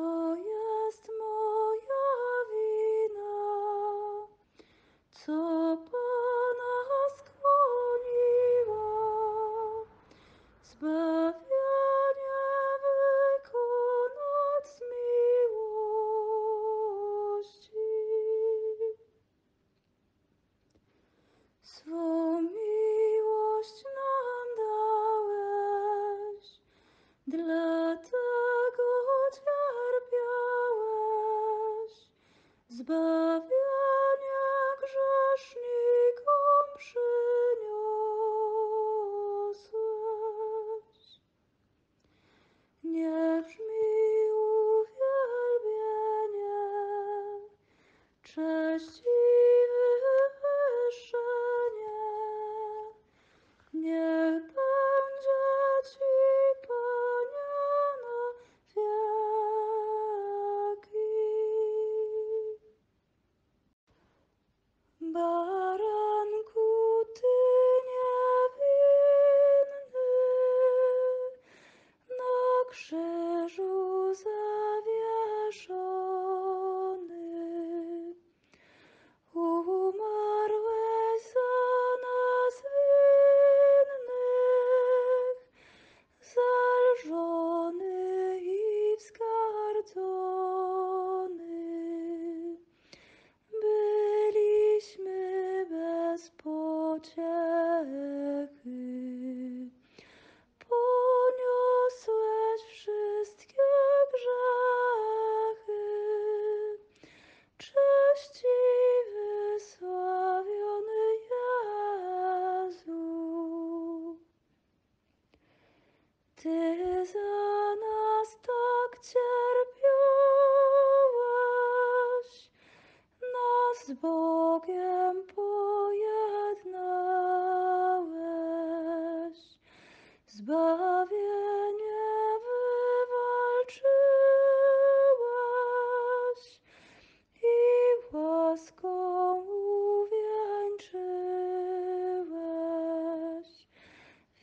jest moja wina, co Pana skłoniła, zbawienie wykonać z miłości. Swą miłość nam dałeś, dlatego cierpiałeś. Zbawienie grzesznikom przyniosłeś. Niech mi uwielbienie, cześć i wywyższenie, niech będzie Ci, Panie, na wieki. Baranku Ty niewinny, na krzyżu zawieszony, umarłeś za nas winnych, zalżony i wzgardzony. Byliśmy bez pociechy, poniosłeś wszystkie grzechy. Cześć i wysławiony Jezu. Ty za nas tak cierpiałeś, nas z Bogiem pojednałeś, zbawienie wywalczyłeś i łaską uwieńczyłeś,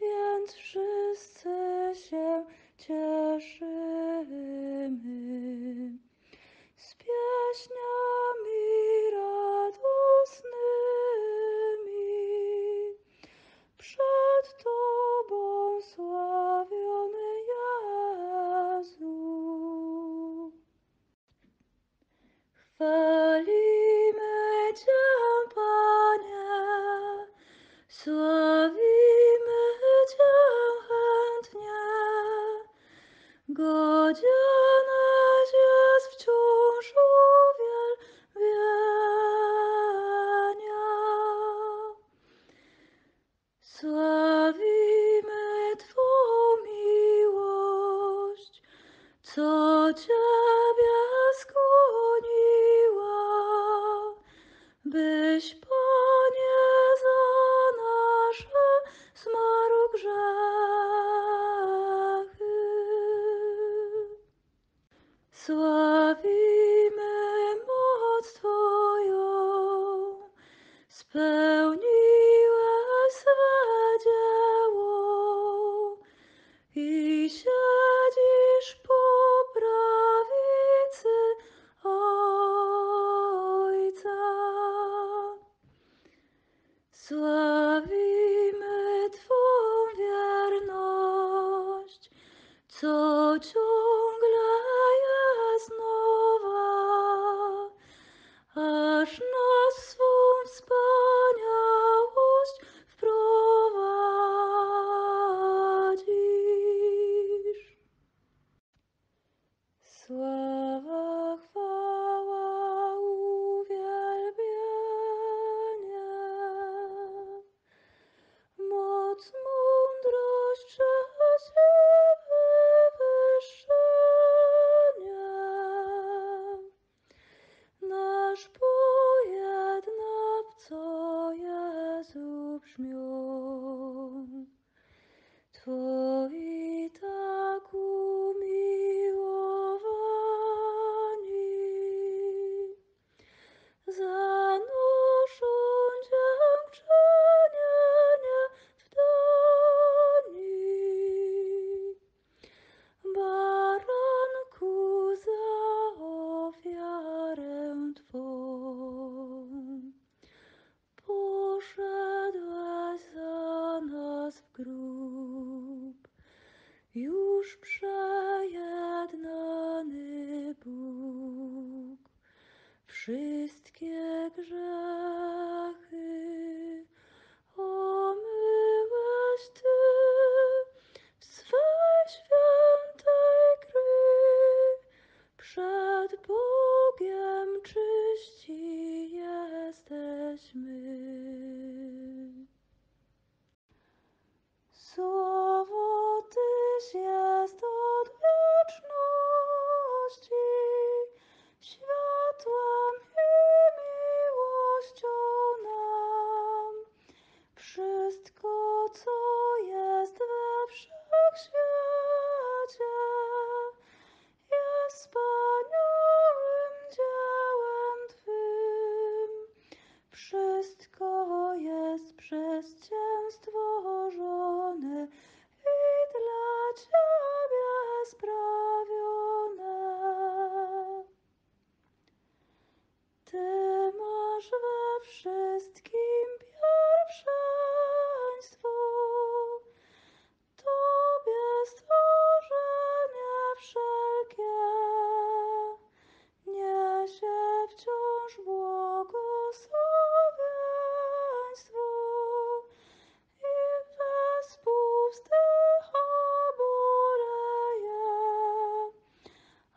więc wszyscy się cieszymy z pieśniami radosnymi. Przed Tobą sławiony Jezu. Chwalimy Cię, Panie, sławimy Cię chętnie. Godzieneś jest wciąż uwielbienia. Sławimy Twą miłość, co Ciebie skłoniła. spełniła swe dzieło i siedzisz po prawicy Ojca. Sławimy Twą wierność, co ciągle jest nowa, aż nas swą wspaniałość wprowadzisz. Sława, chwała, uwielbienie, moc, mądrość, co Jezu brzmią, Twoi tak umiłowani, zanoszą dziękczynienie w dłoni, Baranku za ofiarę Twą. Poszedłeś za nas w grób, już przejednany Bóg, wszystkie grzechy omyłeś Ty w swej świętej krwi, przed Bogiem czyści jesteśmy. Słowo Tyś jest od wieczności, światłem i miłością nam. Wszystko, co jest we wszechświecie, jest wspaniałym dziełem Twym. Wszystko jest przez Cię stworzone i dla Ciebie sprawione. Ty masz we wszystkim pierwszeństwo, Tobie stworzenie wszelkie niesie wciąż błogosławieństwo i wespół wzdycha boleje.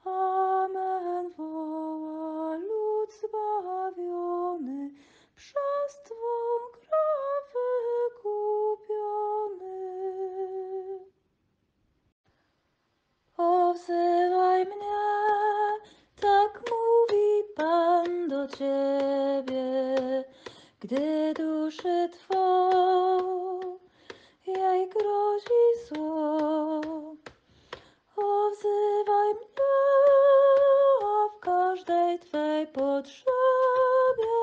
Amen woła lud zbawiony, przez Twą krew wykupiony. O, wzywaj mnie, tak mówi Pan do Ciebie, gdy duszy Twą jej grozi zło. O, wzywaj mnie, a w każdej Twej potrzebie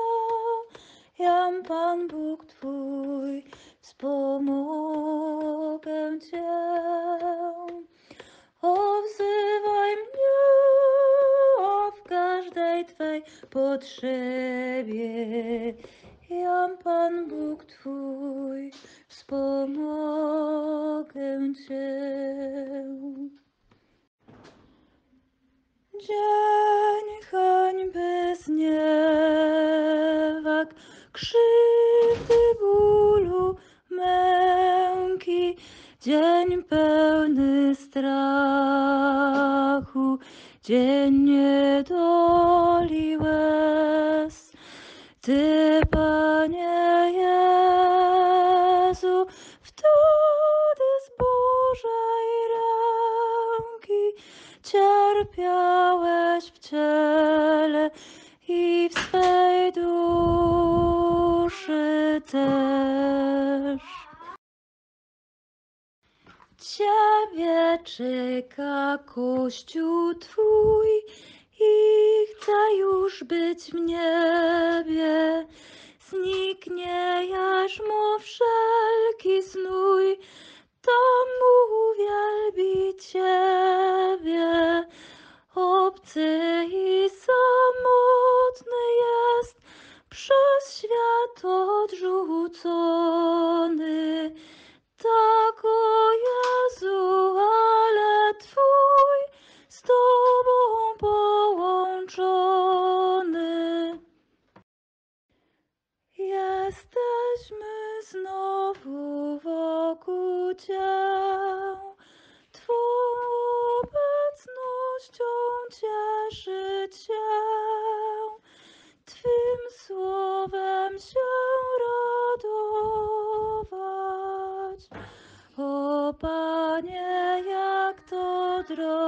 jam, Pan Bóg Twój, wspomogę Cię. O, wzywaj mnie, a w każdej Twej potrzebie jam, Pan Bóg Twój, wspomogę Cię. Dzień hańby, zniewag, krzywdy, bólu, męki, dzień pełny strachu, dzień niedoli łez. Ty, Panie Jezu, wtedy z Bożej ręki cierpiałeś w ciele i w swej duszy też. Ciebie czeka Kościół Twój i chce już być w niebie. zniknie jarzmo wszelki znój, to uwielbi Ciebie. Obcy i samotny jest, przez świat odrzucony. Tak, o Jezu, ale Twój z Tobą połączony. Jesteśmy znowu wokół Cię, Twą obecnością cieszyć się, Twym słowem się radować. O Panie, jak to droga.